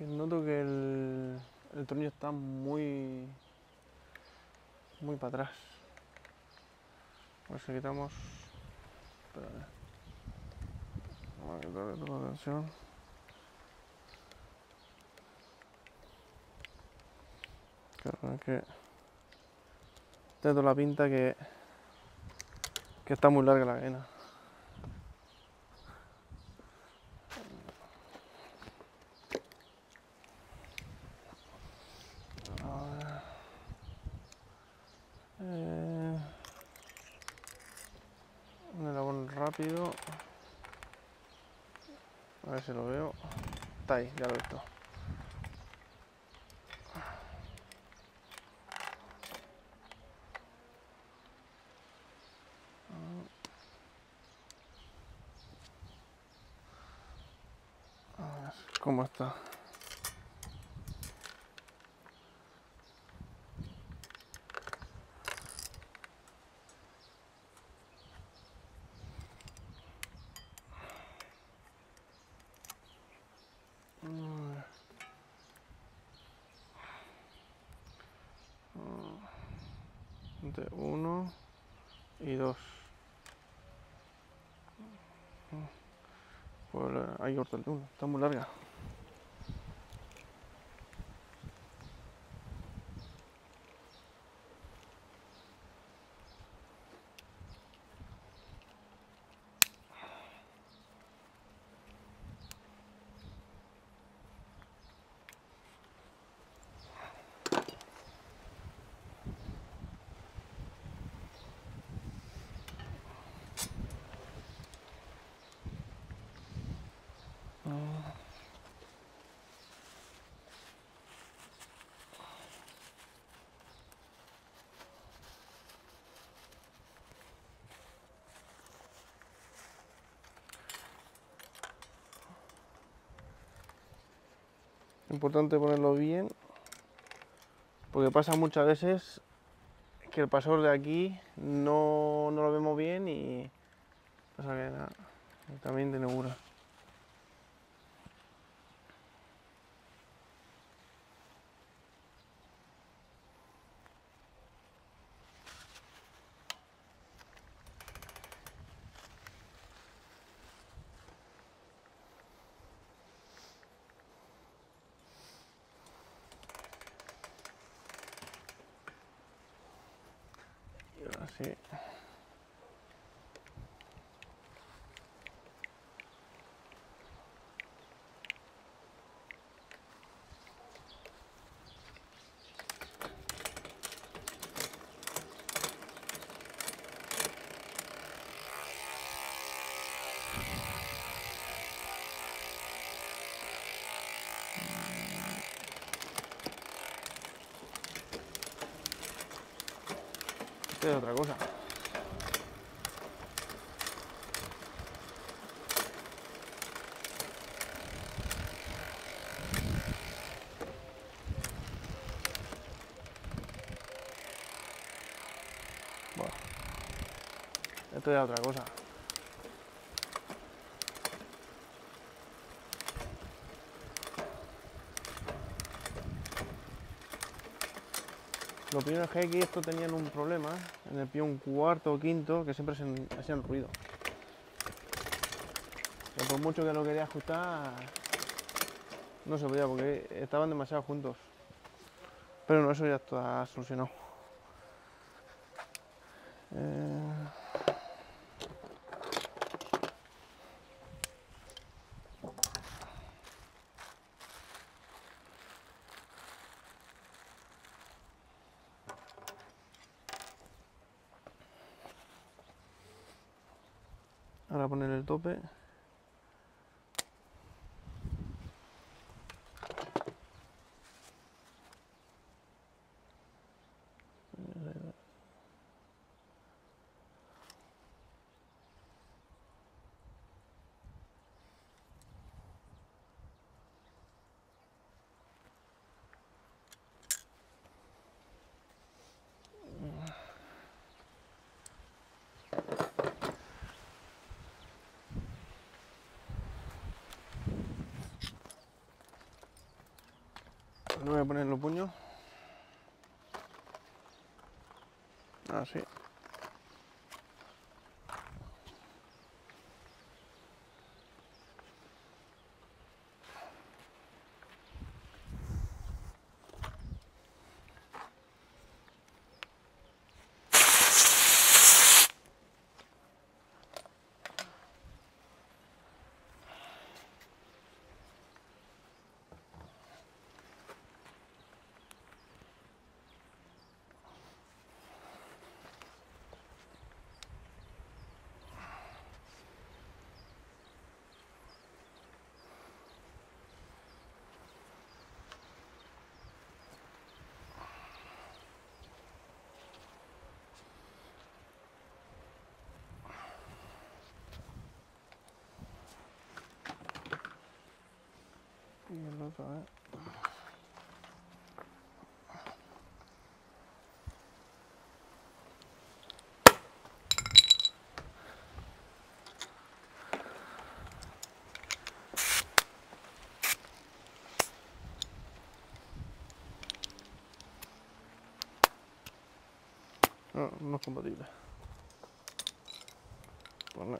Noto que el, el tornillo está muy muy para atrás. A ver si quitamos. Espera, vamos a quitarle toda la tensión. Claro, es que tiene toda la pinta que, que está muy larga la cadena. A ver si lo veo. Está ahí, ya lo he visto. watch cómo está. De uno y dos. Por ahí corta el uno, está muy larga. Importante ponerlo bien, porque pasa muchas veces que el pasador de aquí no, no lo vemos bien y pasa que nada, también de neura. Así. Es otra cosa. Bueno, esto es otra cosa. Lo primero es que aquí esto tenían un problema en el pie un cuarto o quinto que siempre hacían ruido. Pero por mucho que no quería ajustar, no se podía porque estaban demasiado juntos. Pero no, eso ya está solucionado. Eh... Ahora poner el tope. No voy a poner los puños. Así. You love that. No, non è compatibile. Non è.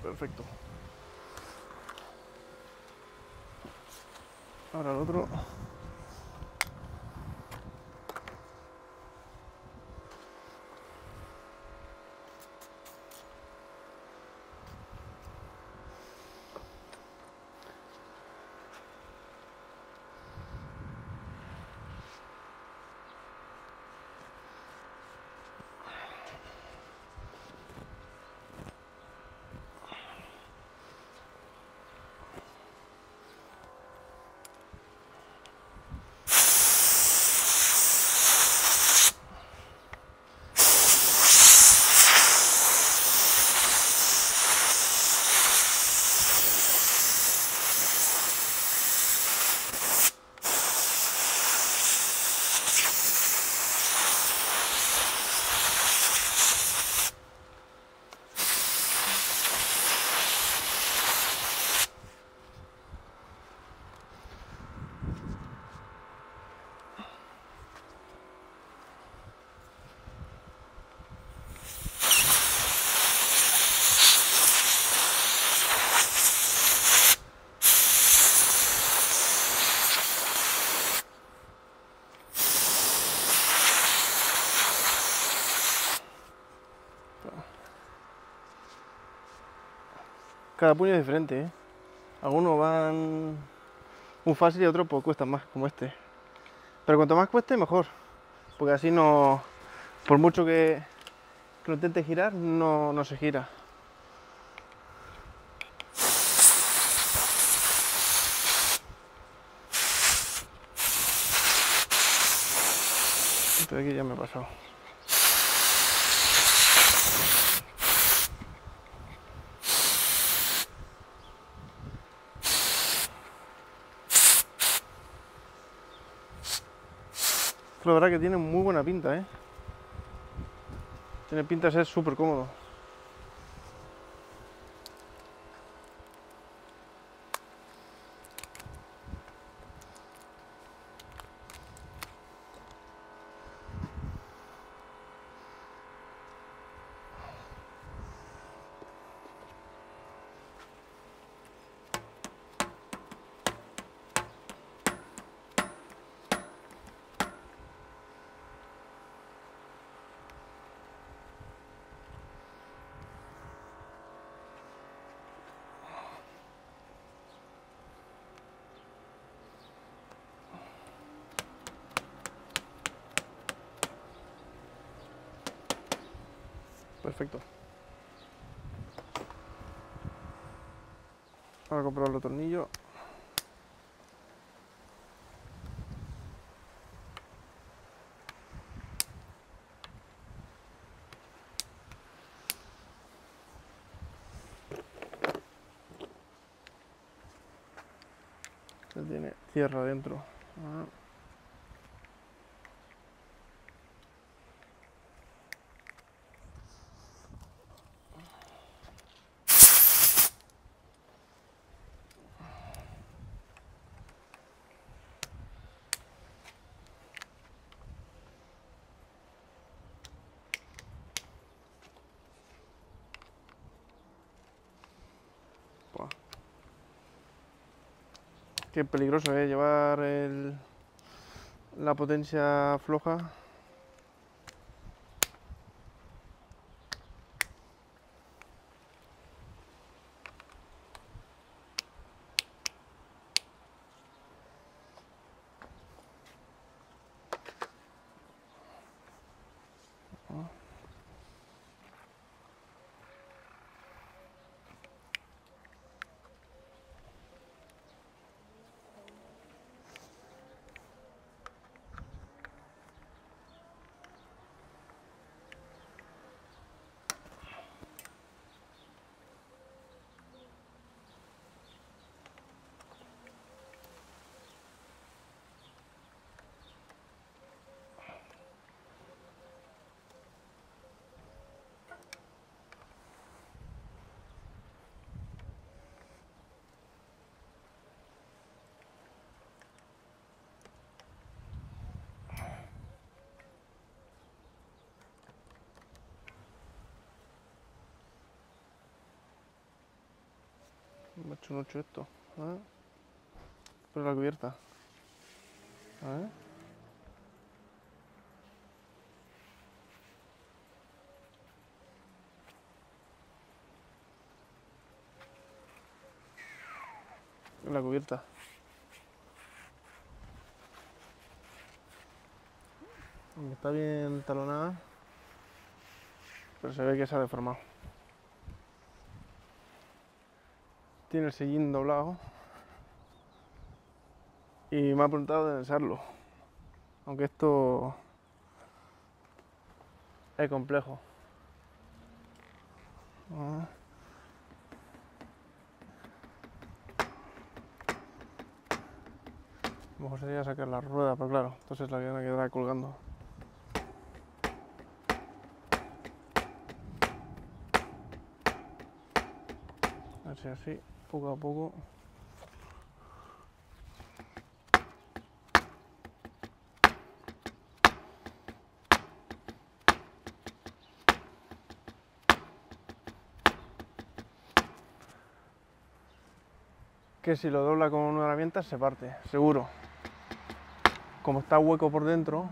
Perfecto. Ahora el otro. Cada puño es diferente, ¿eh? Algunos van muy fácil y otros pues cuestan más, como este. Pero cuanto más cueste, mejor. Porque así no... Por mucho que, que lo intente girar, no, no se gira. Esto de aquí ya me he pasado. La verdad que tiene muy buena pinta, ¿eh? Tiene pinta de ser súper cómodo. Perfecto. Ahora comprar los tornillos. Se tiene tierra adentro. Ah. Qué peligroso, ¿eh? Llevar el, la potencia floja. Me ha hecho un ocho esto, ¿eh? Por la cubierta, ¿eh? Por la cubierta. Está bien talonada, pero se ve que se ha deformado. Tiene el sillín doblado y me ha preguntado de desarlo, aunque esto es complejo. Ah. A lo mejor sería sacar la rueda, pero claro, entonces la viana quedará colgando. Así, así. Poco a poco. Que si lo dobla con una herramienta se parte, seguro. Como está hueco por dentro.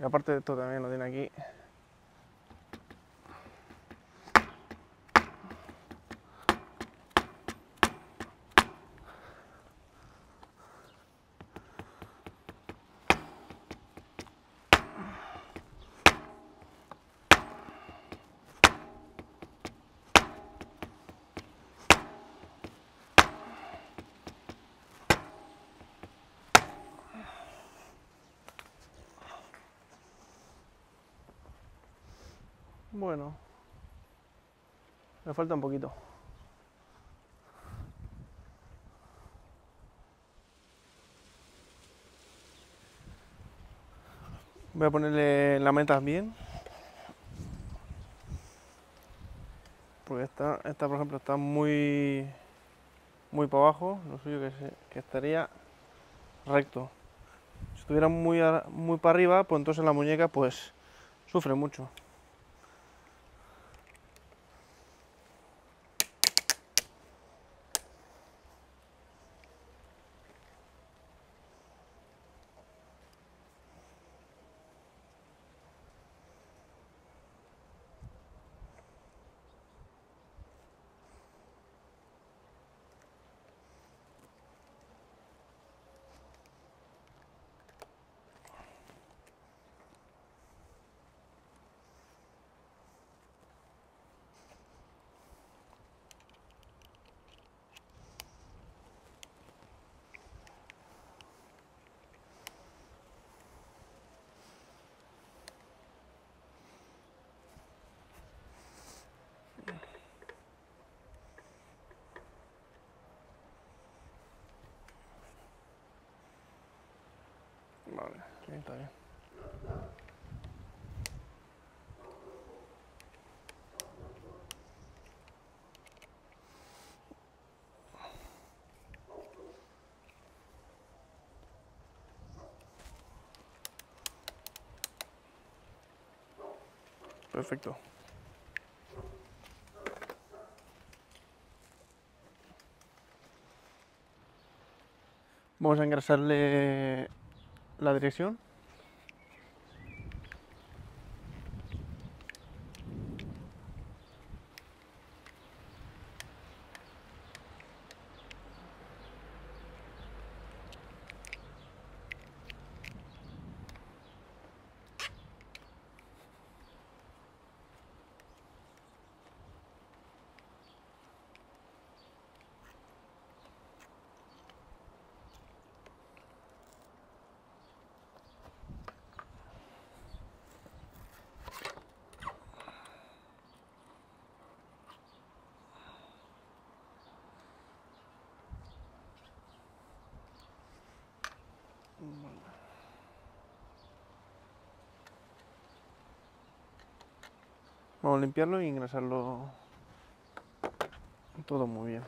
Y aparte de esto también lo tiene aquí. Bueno, me falta un poquito. Voy a ponerle la meta bien. Porque esta, esta por ejemplo, está muy, muy para abajo. Lo suyo que, se, que estaría recto. Si estuviera muy, muy para arriba, pues entonces la muñeca pues sufre mucho. Vale, bien, está bien. Perfecto. Vamos a engrasarle la dirección. Vamos a limpiarlo y engrasarlo todo muy bien.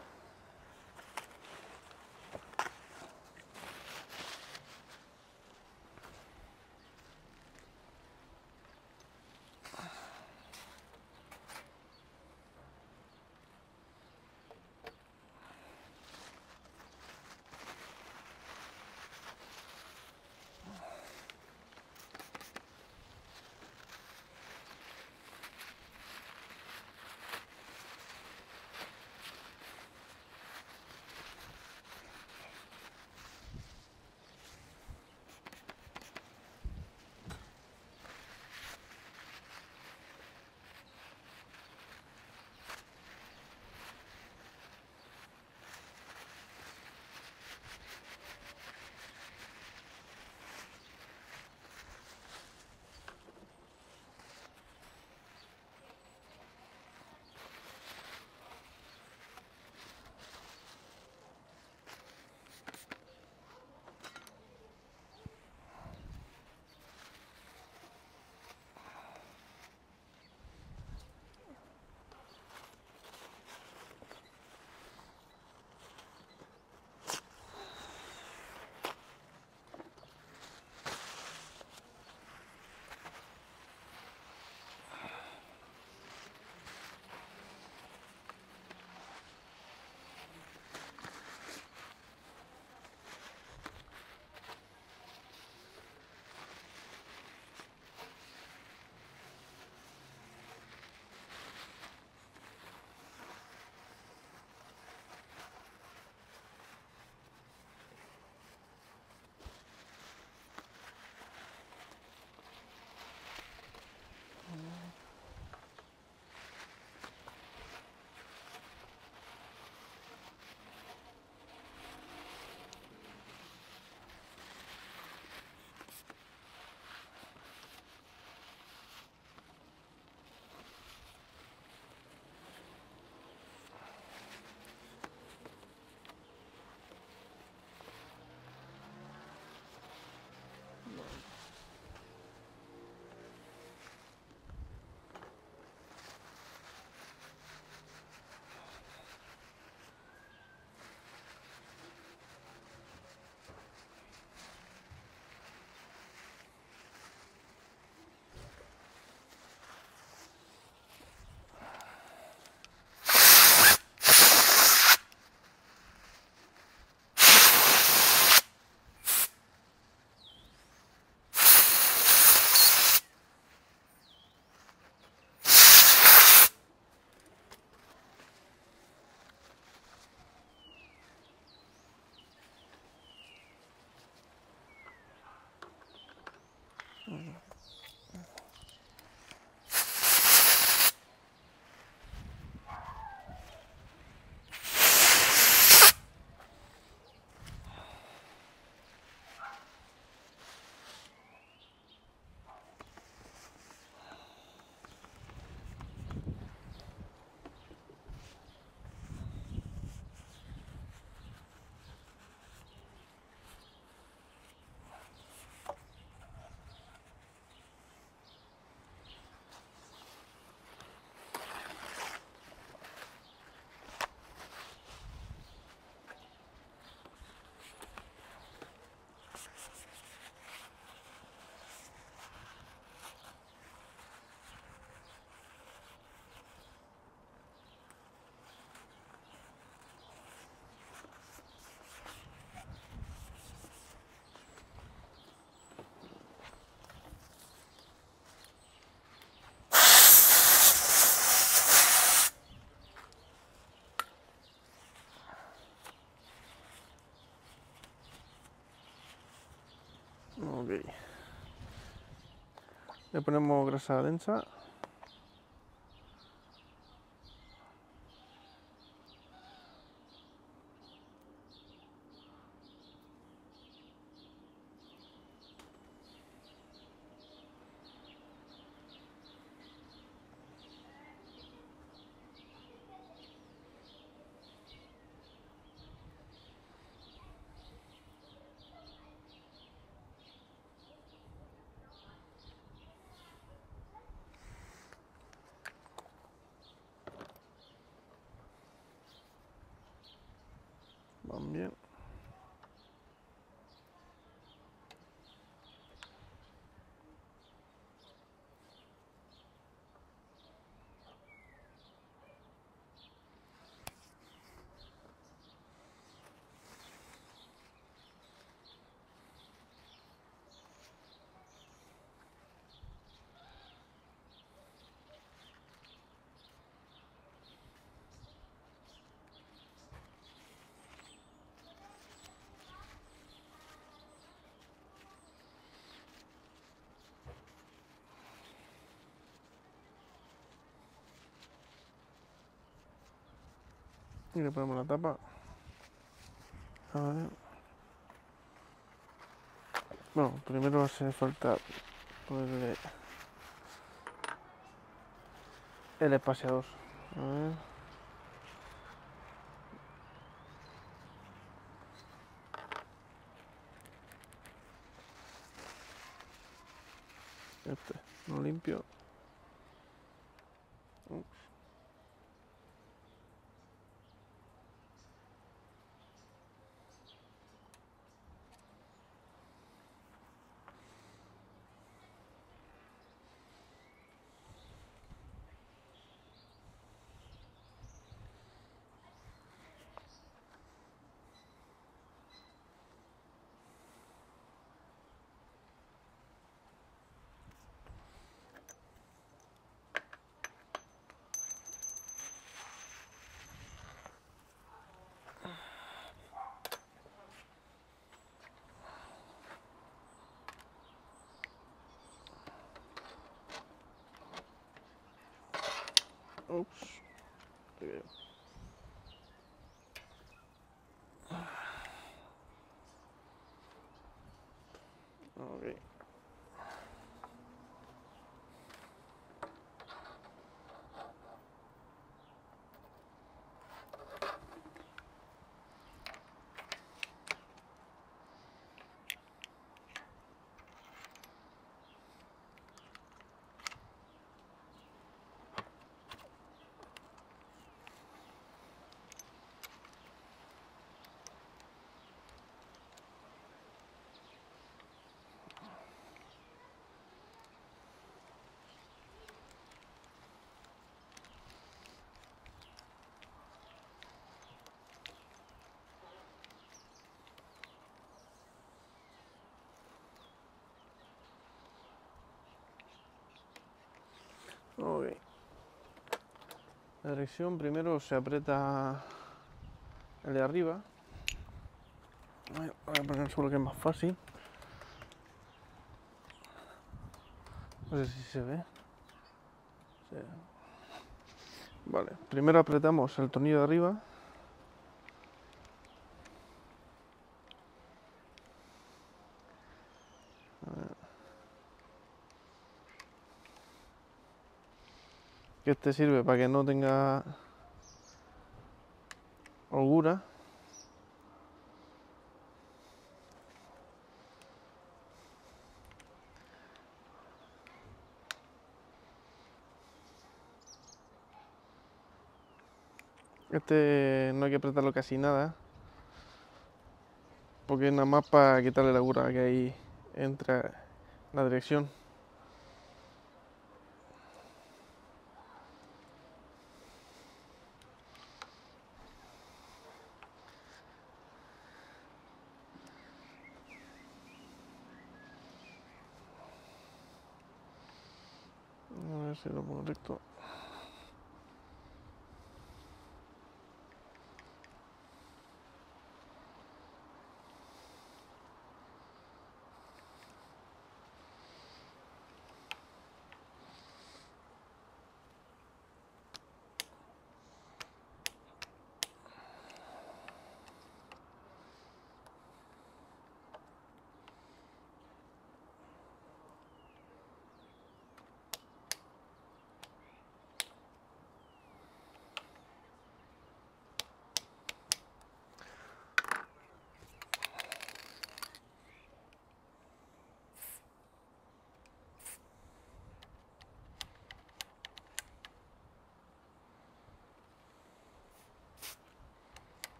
Le ponemos grasa densa. Van bien. Y le ponemos la tapa. A ver. Bueno, primero hace falta ponerle el espaciador. A ver. Este, no limpio. Ups. Oops. There we go. Okay. Okay. La dirección primero se aprieta el de arriba. Voy a poner solo que es más fácil. No sé si se ve. Sí. Vale, primero apretamos el tornillo de arriba. Este sirve para que no tenga holgura. Este no hay que apretarlo casi nada, porque es nada más para quitarle la holgura que ahí entra la dirección. Si lo pongo recto.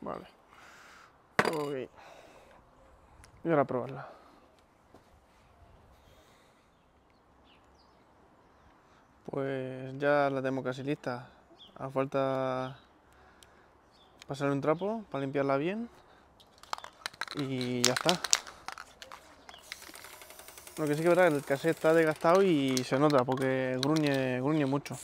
Vale. Ok. Y ahora probarla. Pues ya la tengo casi lista. Hace falta pasarle un trapo para limpiarla bien. Y ya está. Lo que sí que verá, el cassette está desgastado y se nota porque gruñe, gruñe mucho.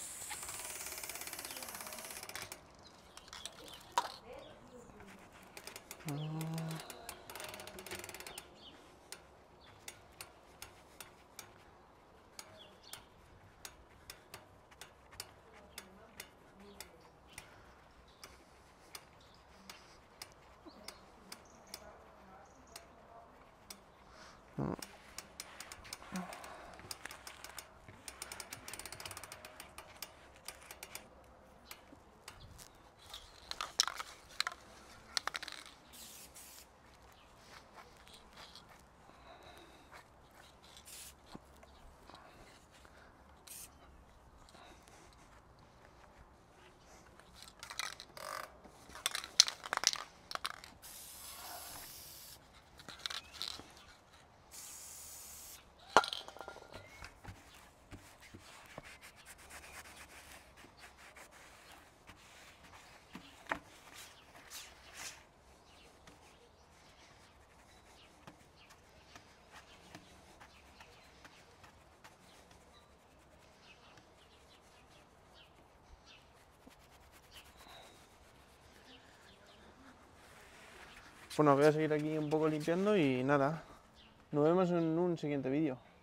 Bueno, voy a seguir aquí un poco limpiando y nada, nos vemos en un siguiente vídeo.